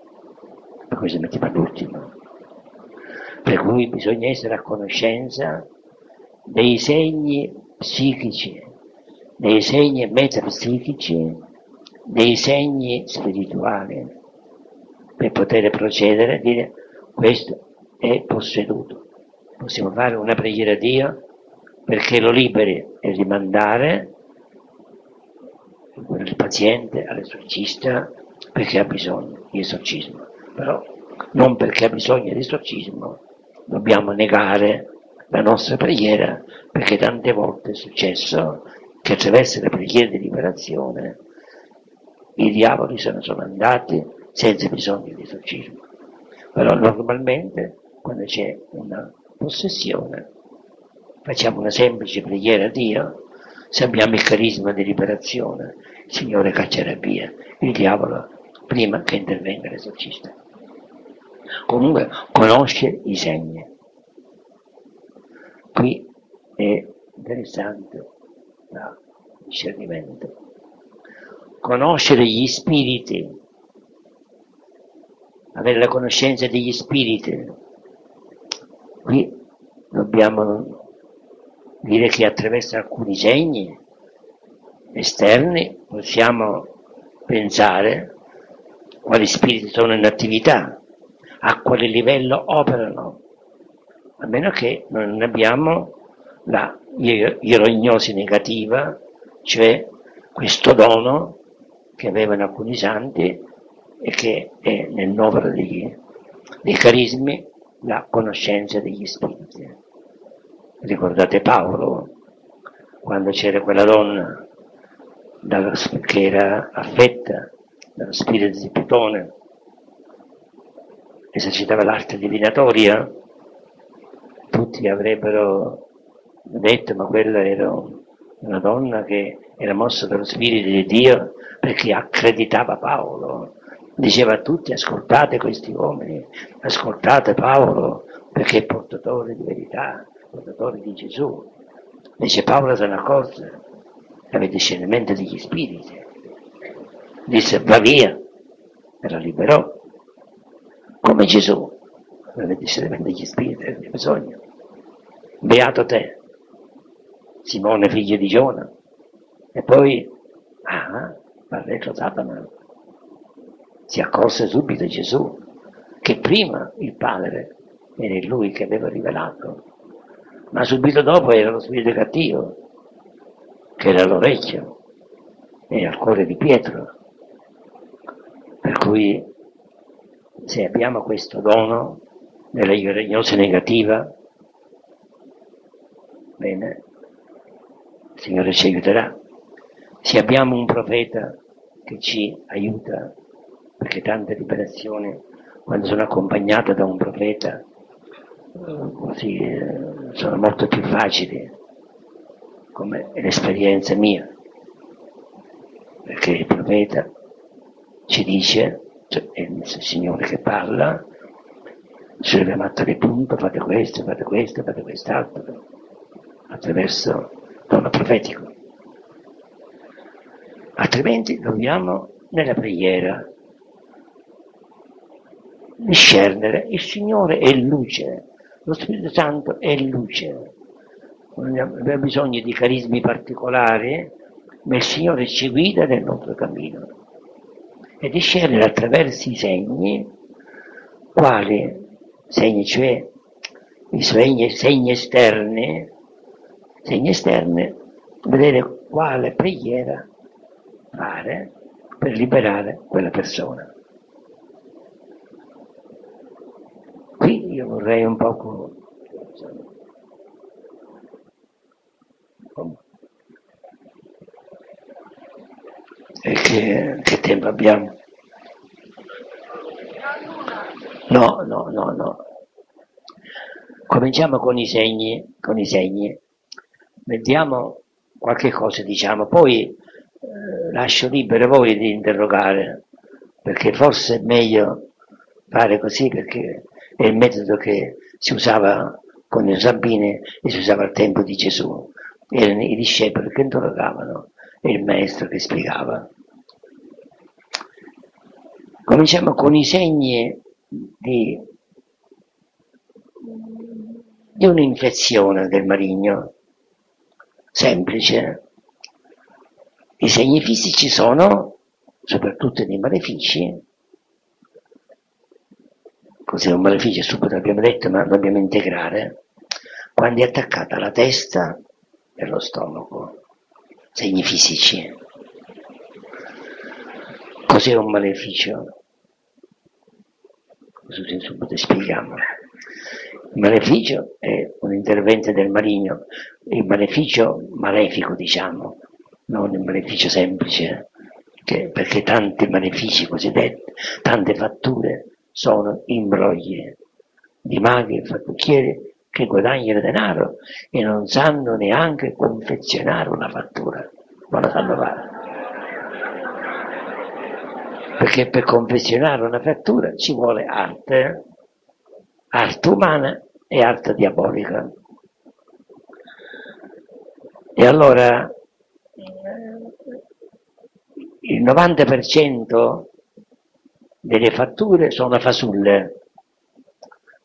per cui si metteva all'ultimo. Per cui bisogna essere a conoscenza dei segni psichici, dei segni metapsichici, dei segni spirituali, per poter procedere e dire questo è posseduto. Possiamo fare una preghiera a Dio perché lo liberi e rimandare il paziente all'esorcista perché ha bisogno di esorcismo. Però non perché ha bisogno di esorcismo dobbiamo negare la nostra preghiera, perché tante volte è successo che attraverso le preghiere di liberazione i diavoli sono, sono andati senza bisogno di esorcismo. Però normalmente quando c'è una possessione facciamo una semplice preghiera a Dio, se abbiamo il carisma di liberazione, il Signore caccerà via il diavolo prima che intervenga l'esorcista. Comunque conosce i segni. Qui è interessante il discernimento. Conoscere gli spiriti, avere la conoscenza degli spiriti. Qui dobbiamo dire che attraverso alcuni segni esterni possiamo pensare quali spiriti sono in attività, a quale livello operano, a meno che non abbiamo la irognosi negativa, cioè questo dono che avevano alcuni santi e che è nel novero degli, dei carismi, la conoscenza degli spiriti. Ricordate Paolo, quando c'era quella donna da, che era affetta dallo spirito di Plutone, esercitava l'arte divinatoria. Tutti avrebbero detto, ma quella era una donna che era mossa dallo Spirito di Dio, perché accreditava Paolo. Diceva a tutti, ascoltate questi uomini, ascoltate Paolo, perché è portatore di verità, portatore di Gesù. Dice Paolo se ne accorse, aveva discernimento degli spiriti. Disse, va via, e la liberò. Come Gesù. Aveva discernimento degli spiriti, aveva bisogno. Beato te, Simone figlio di Giona. E poi, ah, parletto Satana, si accorse subito Gesù, che prima il Padre era lui che aveva rivelato, ma subito dopo era lo spirito cattivo, che era all'orecchio e al cuore di Pietro. Per cui, se abbiamo questo dono della irognosi negativa, bene, il Signore ci aiuterà. Se abbiamo un profeta che ci aiuta, perché tante liberazioni, quando sono accompagnate da un profeta, così sono molto più facili, come è l'esperienza mia, perché il profeta ci dice, cioè è il Signore che parla, ci dobbiamo attare punto, fate questo, fate questo, fate quest'altro, attraverso il dono profetico. Altrimenti dobbiamo, nella preghiera, discernere. Il Signore è luce, lo Spirito Santo è luce. Non abbiamo bisogno di carismi particolari, ma il Signore ci guida nel nostro cammino e discerne attraverso i segni, quali segni, cioè i segni, segni esterni, segni esterni, vedere quale preghiera fare per liberare quella persona. Qui io vorrei un poco e che, che tempo abbiamo? No, no, no, no. Cominciamo con i segni, con i segni. Vediamo qualche cosa, diciamo, poi eh, lascio libero voi di interrogare, perché forse è meglio fare così, perché è il metodo che si usava con i rabbini e si usava al tempo di Gesù. Erano i discepoli che interrogavano e il maestro che spiegava. Cominciamo con i segni di, di un'infezione del maligno, semplice. I segni fisici sono soprattutto dei malefici. Cos'è un maleficio? Subito l'abbiamo detto, ma dobbiamo integrare. Quando è attaccata la testa e lo stomaco, segni fisici. Cos'è un maleficio? Subito spieghiamo. Il maleficio è un intervento del maligno, il maleficio malefico, diciamo, non il maleficio semplice, che, perché tanti malefici cosiddetti, tante fatture sono imbrogli di maghi e fattucchieri che guadagnano denaro e non sanno neanche confezionare una fattura, ma la sanno fare. Perché per confezionare una fattura ci vuole arte, arte umana e arte diabolica. E allora il novanta per cento delle fatture sono fasulle,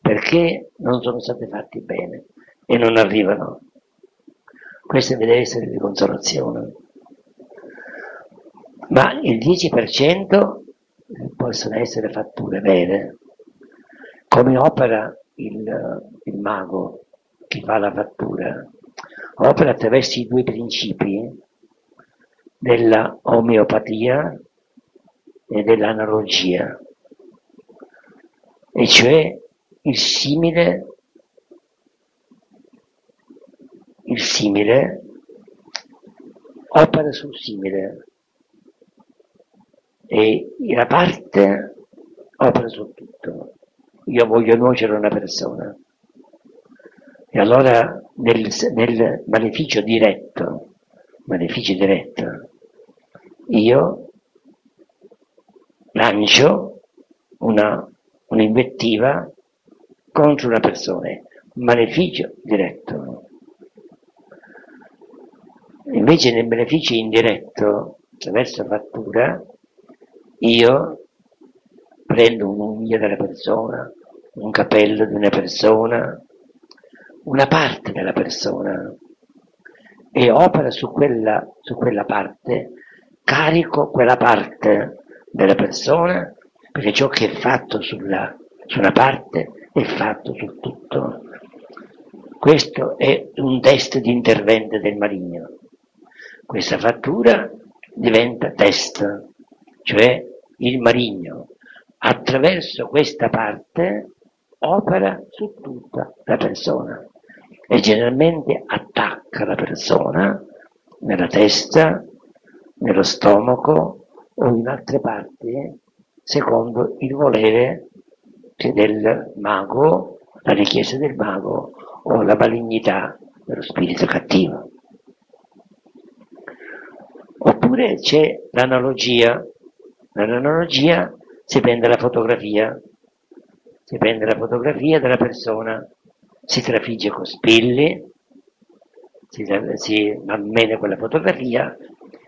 perché non sono state fatte bene e non arrivano. Questa deve essere di consolazione. Ma il dieci per cento possono essere fatture vere, come opera il, il mago che fa la fattura. Opera attraverso i due principi della omeopatia e dell'analogia, e cioè il simile, il simile opera sul simile e la parte opera su tutto. Io voglio nuocere una persona e allora nel, nel maleficio diretto, maleficio diretto, io lancio una un'invettiva contro una persona, maleficio diretto. Invece nel beneficio indiretto, attraverso fattura, io prendo un'unghia della persona, un capello di una persona, una parte della persona, e opera su quella, su quella parte, carico quella parte della persona, perché ciò che è fatto sulla, su una parte è fatto su tutto. Questo è un test di intervento del maligno. Questa fattura diventa test, cioè il maligno attraverso questa parte opera su tutta la persona e generalmente attacca la persona nella testa, nello stomaco, o in altre parti, secondo il volere del mago, la richiesta del mago o la malignità dello spirito cattivo. Oppure c'è l'analogia. Nell'analogia si prende la fotografia, si prende la fotografia della persona, si trafigge con spilli, si, si malmena quella fotografia.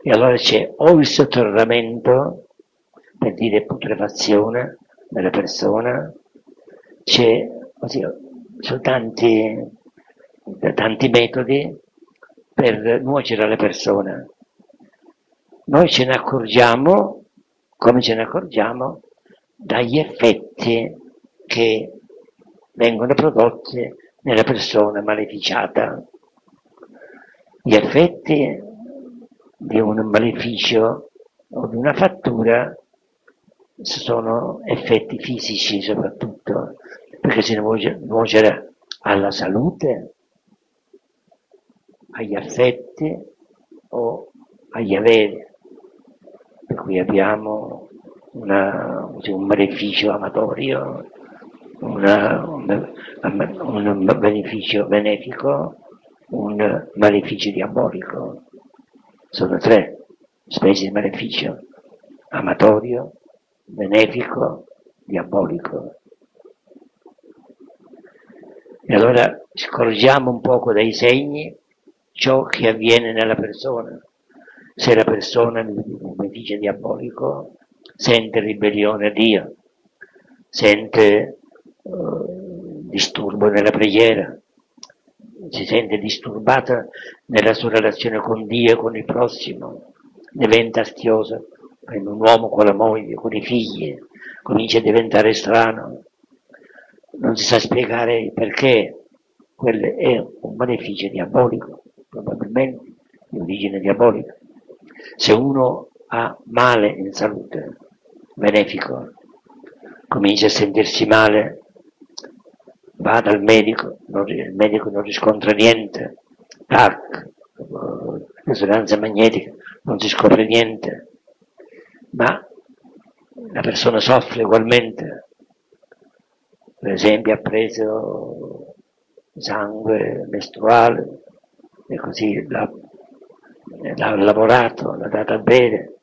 E allora c'è o il sotterramento, per dire putrefazione della persona, c'è, ossia, sono tanti, tanti metodi per nuocere alle persone. Noi ce ne accorgiamo, come ce ne accorgiamo? Dagli effetti che vengono prodotti nella persona maleficiata. Gli effetti di un maleficio o di una fattura sono effetti fisici soprattutto, perché si nuocere alla salute, agli affetti o agli averi, per cui abbiamo una, un beneficio amatorio, una, un, un beneficio benefico, un maleficio diabolico. Sono tre specie di maleficio: amatorio, benefico, diabolico. E allora scorgiamo un poco dai segni ciò che avviene nella persona. Se la persona, come dice diabolico, sente ribellione a Dio, sente uh, disturbo nella preghiera, si sente disturbata nella sua relazione con Dio e con il prossimo, diventa astiosa, prende un uomo con la moglie, con i figli, comincia a diventare strano, non si sa spiegare il perché. Quello è un beneficio diabolico, probabilmente di origine diabolica. Se uno ha male in salute, benefico, comincia a sentirsi male, va dal medico, non, il medico non riscontra niente, T A C, risonanza magnetica, non si scopre niente, ma la persona soffre ugualmente. Per esempio ha preso sangue mestruale e così l'ha l'ha lavorato, l'ha data a bere,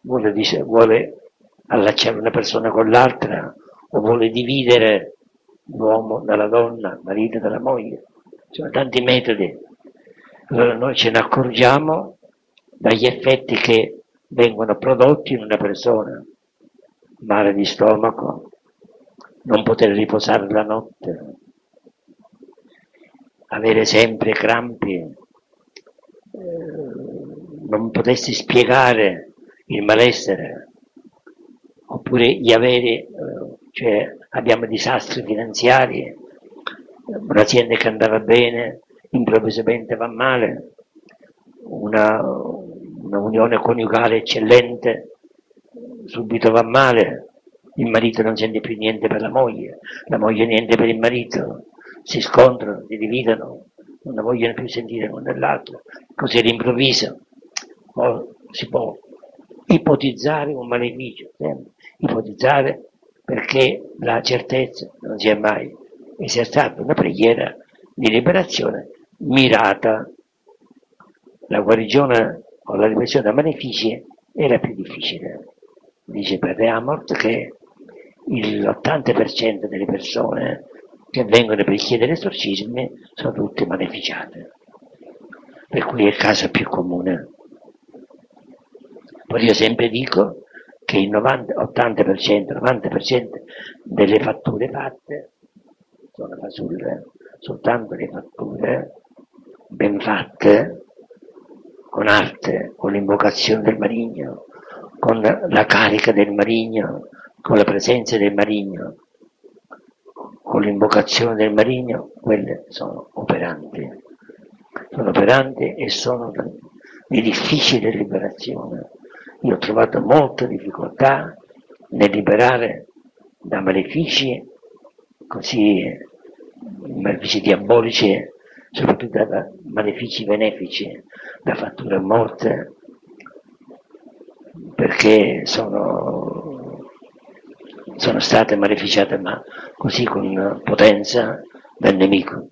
vuole, dice, vuole allacciare una persona con l'altra, o vuole dividere l'uomo dalla donna, il marito dalla moglie. Ci sono tanti metodi. Allora noi ce ne accorgiamo dagli effetti che vengono prodotti in una persona: male di stomaco, non poter riposare la notte, avere sempre crampi, non potessi spiegare il malessere, oppure gli averi, cioè abbiamo disastri finanziari, un'azienda che andava bene improvvisamente va male, una, una unione coniugale eccellente subito va male, il marito non sente più niente per la moglie, la moglie niente per il marito, si scontrano, si dividono, non vogliono più sentire l'uno dell'altro, così all'improvviso. Si può ipotizzare un maleficio, sempre. Ipotizzare, perché la certezza non si è mai esercitata una preghiera di liberazione mirata. La guarigione o la liberazione da malefici è la più difficile. Dice per De Amort che l'ottanta per cento delle persone che vengono per chiedere esorcismi sono tutte maleficiate, per cui è il caso più comune. Poi io sempre dico che il novanta, ottanta per cento, novanta per cento delle fatture fatte sono fasulle, soltanto le fatture ben fatte, con arte, con l'invocazione del marigno, con la carica del marigno, con la presenza del marigno, con l'invocazione del marigno, quelle sono operanti, sono operanti e sono di difficile liberazione. Io ho trovato molta difficoltà nel liberare da malefici, così malefici diabolici, soprattutto da malefici benefici, da fatture a morte, perché sono... sono state maleficiate, ma così con potenza del nemico.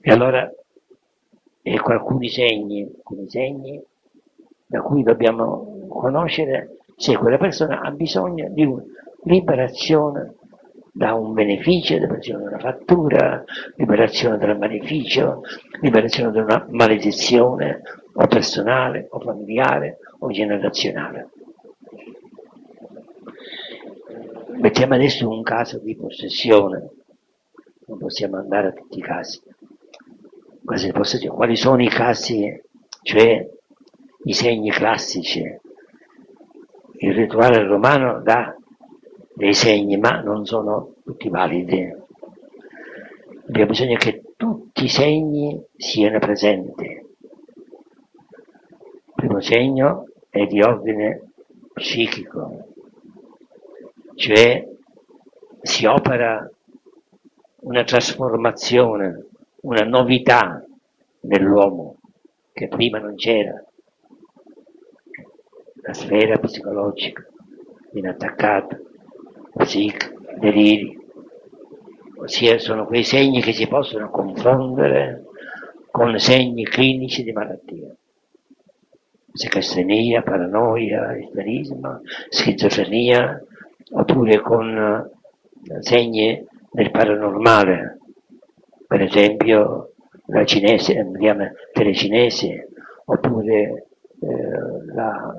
E allora ecco alcuni segni, alcuni segni da cui dobbiamo conoscere se quella persona ha bisogno di una liberazione da un beneficio, liberazione da una fattura, liberazione dal maleficio, liberazione da una maledizione o personale, o familiare, o generazionale. Mettiamo adesso un caso di possessione, non possiamo andare a tutti i casi. Quali sono i casi, cioè i segni classici. Il rituale romano dà dei segni, ma non sono tutti validi. Abbiamo bisogno che tutti i segni siano presenti. Il primo segno è di ordine psichico, cioè si opera una trasformazione, una novità nell'uomo che prima non c'era. La sfera psicologica viene attaccata, psiche, deliri, ossia sono quei segni che si possono confondere con segni clinici di malattia. Psicastenia, paranoia, isterismo, schizofrenia, oppure con segni del paranormale, per esempio la cinese, chiama telecinesi, oppure eh, la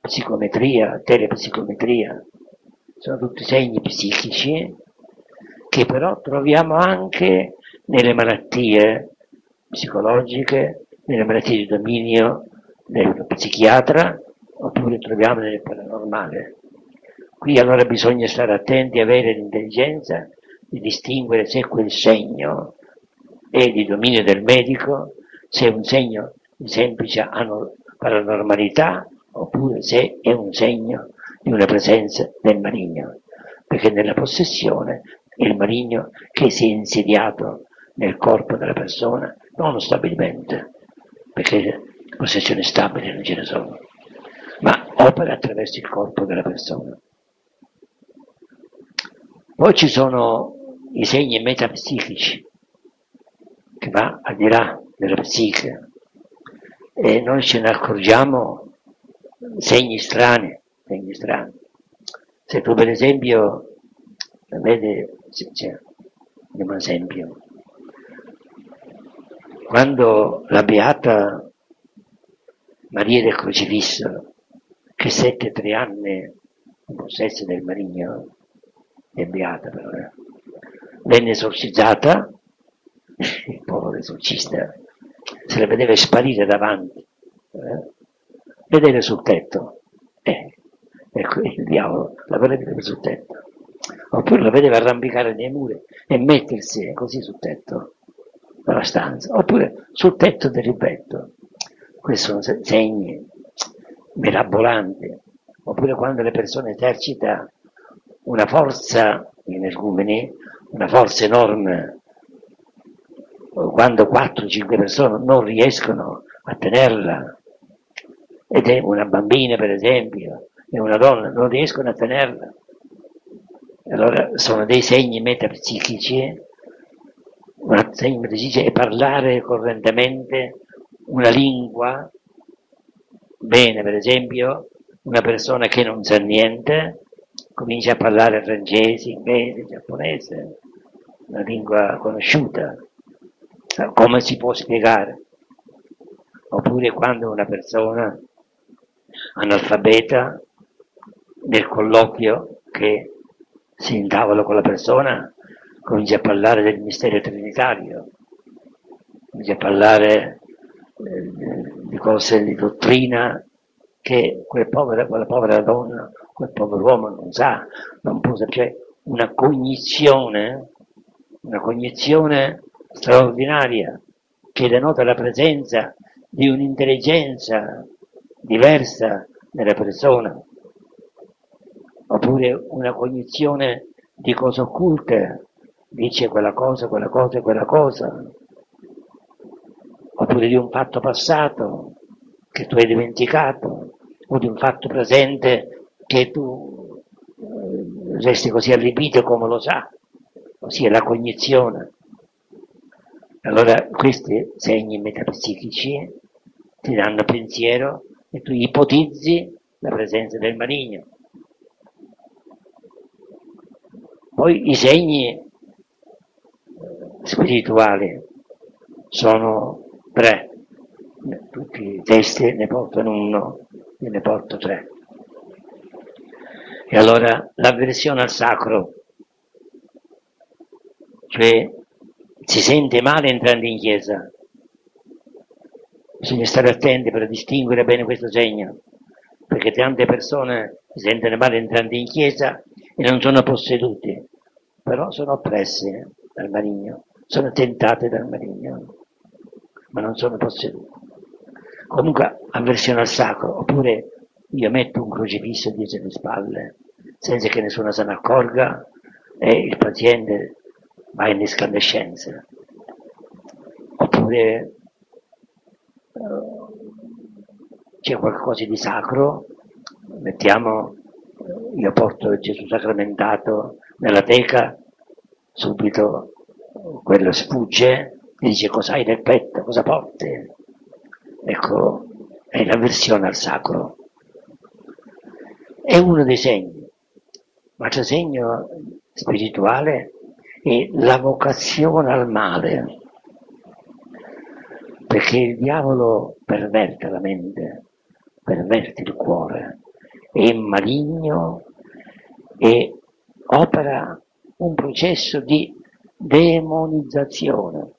psicometria, telepsicometria, sono tutti segni psichici che però troviamo anche nelle malattie psicologiche, nelle malattie di dominio del psichiatra, oppure troviamo nel paranormale. Qui allora bisogna stare attenti, avere l'intelligenza di distinguere se quel segno è di dominio del medico, se è un segno di semplice paranormalità, oppure se è un segno di una presenza del maligno, perché nella possessione è il maligno che si è insediato nel corpo della persona, non stabilmente, perché possessioni stabili non ce ne sono, ma opera attraverso il corpo della persona. Poi ci sono i segni metapsichici, che va al di là della psiche, e noi ce ne accorgiamo segni strani, segni strani. Se tu per esempio, vedi, cioè, diamo un esempio, quando la Beata Maria del Crocifisso, che sette tre anni in possesso del maligno, è beata però, eh? Venne esorcizzata, il povero esorcista se la vedeva sparire davanti, eh? Vedere sul tetto, eh, ecco il diavolo la vedeva sul tetto, oppure la vedeva arrampicare nei muri e mettersi così sul tetto della stanza, oppure sul tetto del ribetto. Questi sono segni mirabolanti. Oppure quando le persone esercitano una forza in ergumeni, una forza enorme, quando quattro cinque persone non riescono a tenerla, ed è una bambina per esempio, e una donna, non riescono a tenerla. Allora sono dei segni metapsichici. Un segno metapsichico è parlare correntemente una lingua bene, per esempio una persona che non sa niente comincia a parlare francese, inglese, giapponese, una lingua conosciuta, come si può spiegare? Oppure quando una persona analfabeta nel colloquio che si intavola con la persona comincia a parlare del mistero trinitario, comincia a parlare di cose di dottrina che quel povero, quella povera donna, quel povero uomo non sa, non può sapere, una cognizione, una cognizione straordinaria che denota la presenza di un'intelligenza diversa nella persona, oppure una cognizione di cose occulte, dice quella cosa, quella cosa e quella cosa, oppure di un fatto passato che tu hai dimenticato, o di un fatto presente che tu eh, resti così allibito come lo sa, ossia la cognizione. Allora questi segni metapsichici ti danno pensiero e tu ipotizzi la presenza del maligno. Poi i segni eh, spirituali sono tre, tutti i testi ne portano uno, io ne porto tre. E allora l'avversione al sacro, cioè si sente male entrando in chiesa, bisogna stare attenti per distinguere bene questo segno, perché tante persone si sentono male entrando in chiesa e non sono posseduti, però sono oppresse dal maligno, sono tentate dal maligno, ma non sono posseduti. Comunque avversione al sacro, oppure io metto un crocifisso dietro le spalle, senza che nessuno se ne accorga, e il paziente va in escandescenza. Oppure c'è qualcosa di sacro, mettiamo, io porto Gesù sacramentato nella teca, subito quello sfugge e dice: cosa hai nel petto, cosa porti? Ecco, è l'avversione al sacro. È uno dei segni. L'altro segno spirituale è la vocazione al male, perché il diavolo perverte la mente, perverte il cuore, è maligno e opera un processo di demonizzazione.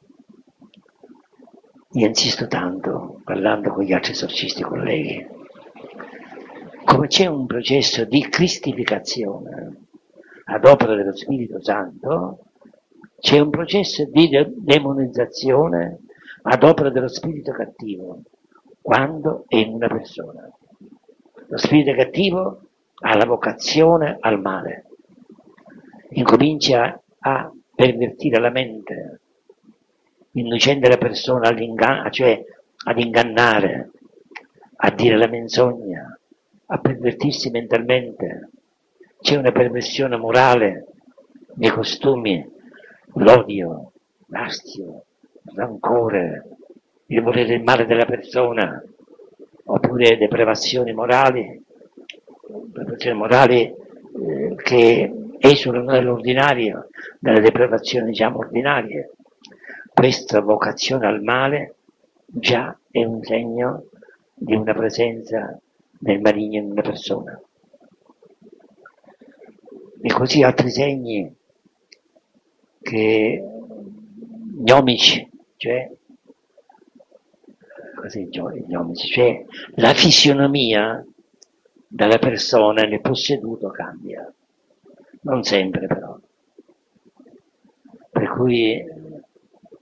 Io insisto tanto, parlando con gli altri esorcisti colleghi, come c'è un processo di cristificazione ad opera dello Spirito Santo, c'è un processo di de- demonizzazione ad opera dello spirito cattivo, quando è in una persona. Lo spirito cattivo ha la vocazione al male, incomincia a pervertire la mente, inducendo la persona all'inganno, cioè ad ingannare, a dire la menzogna, a pervertirsi mentalmente. C'è una perversione morale nei costumi, l'odio, l'astio, rancore, il volere il male della persona, oppure depravazioni morali, depravazioni morali eh, che esulano dall'ordinario, dalle depravazioni diciamo ordinarie. Questa vocazione al male già è un segno di una presenza del maligno in una persona. E così altri segni che gnomici, cioè, così, cioè la fisionomia della persona nel posseduto cambia, non sempre però, per cui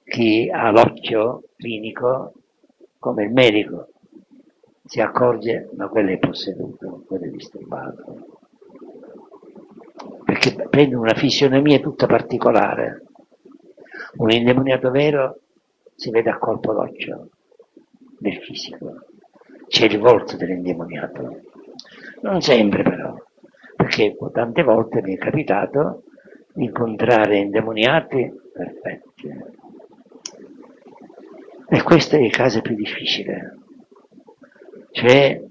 chi ha l'occhio clinico, come il medico, si accorge ma quello è posseduto, quello è disturbato, perché prende una fisionomia tutta particolare. Un indemoniato vero si vede a colpo d'occhio, nel fisico, c'è il volto dell'indemoniato. Non sempre però, perché tante volte mi è capitato di incontrare indemoniati perfetti. E questo è il caso più difficile. C'è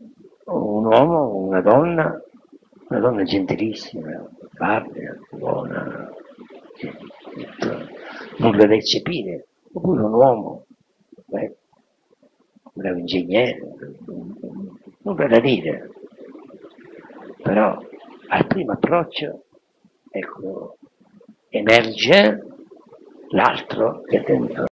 un uomo, una donna, una donna gentilissima, barbara, buona, nulla da eccepire, oppure un uomo, beh, un bravo ingegnere, nulla da dire, però al primo approccio, ecco, emerge l'altro che è dentro.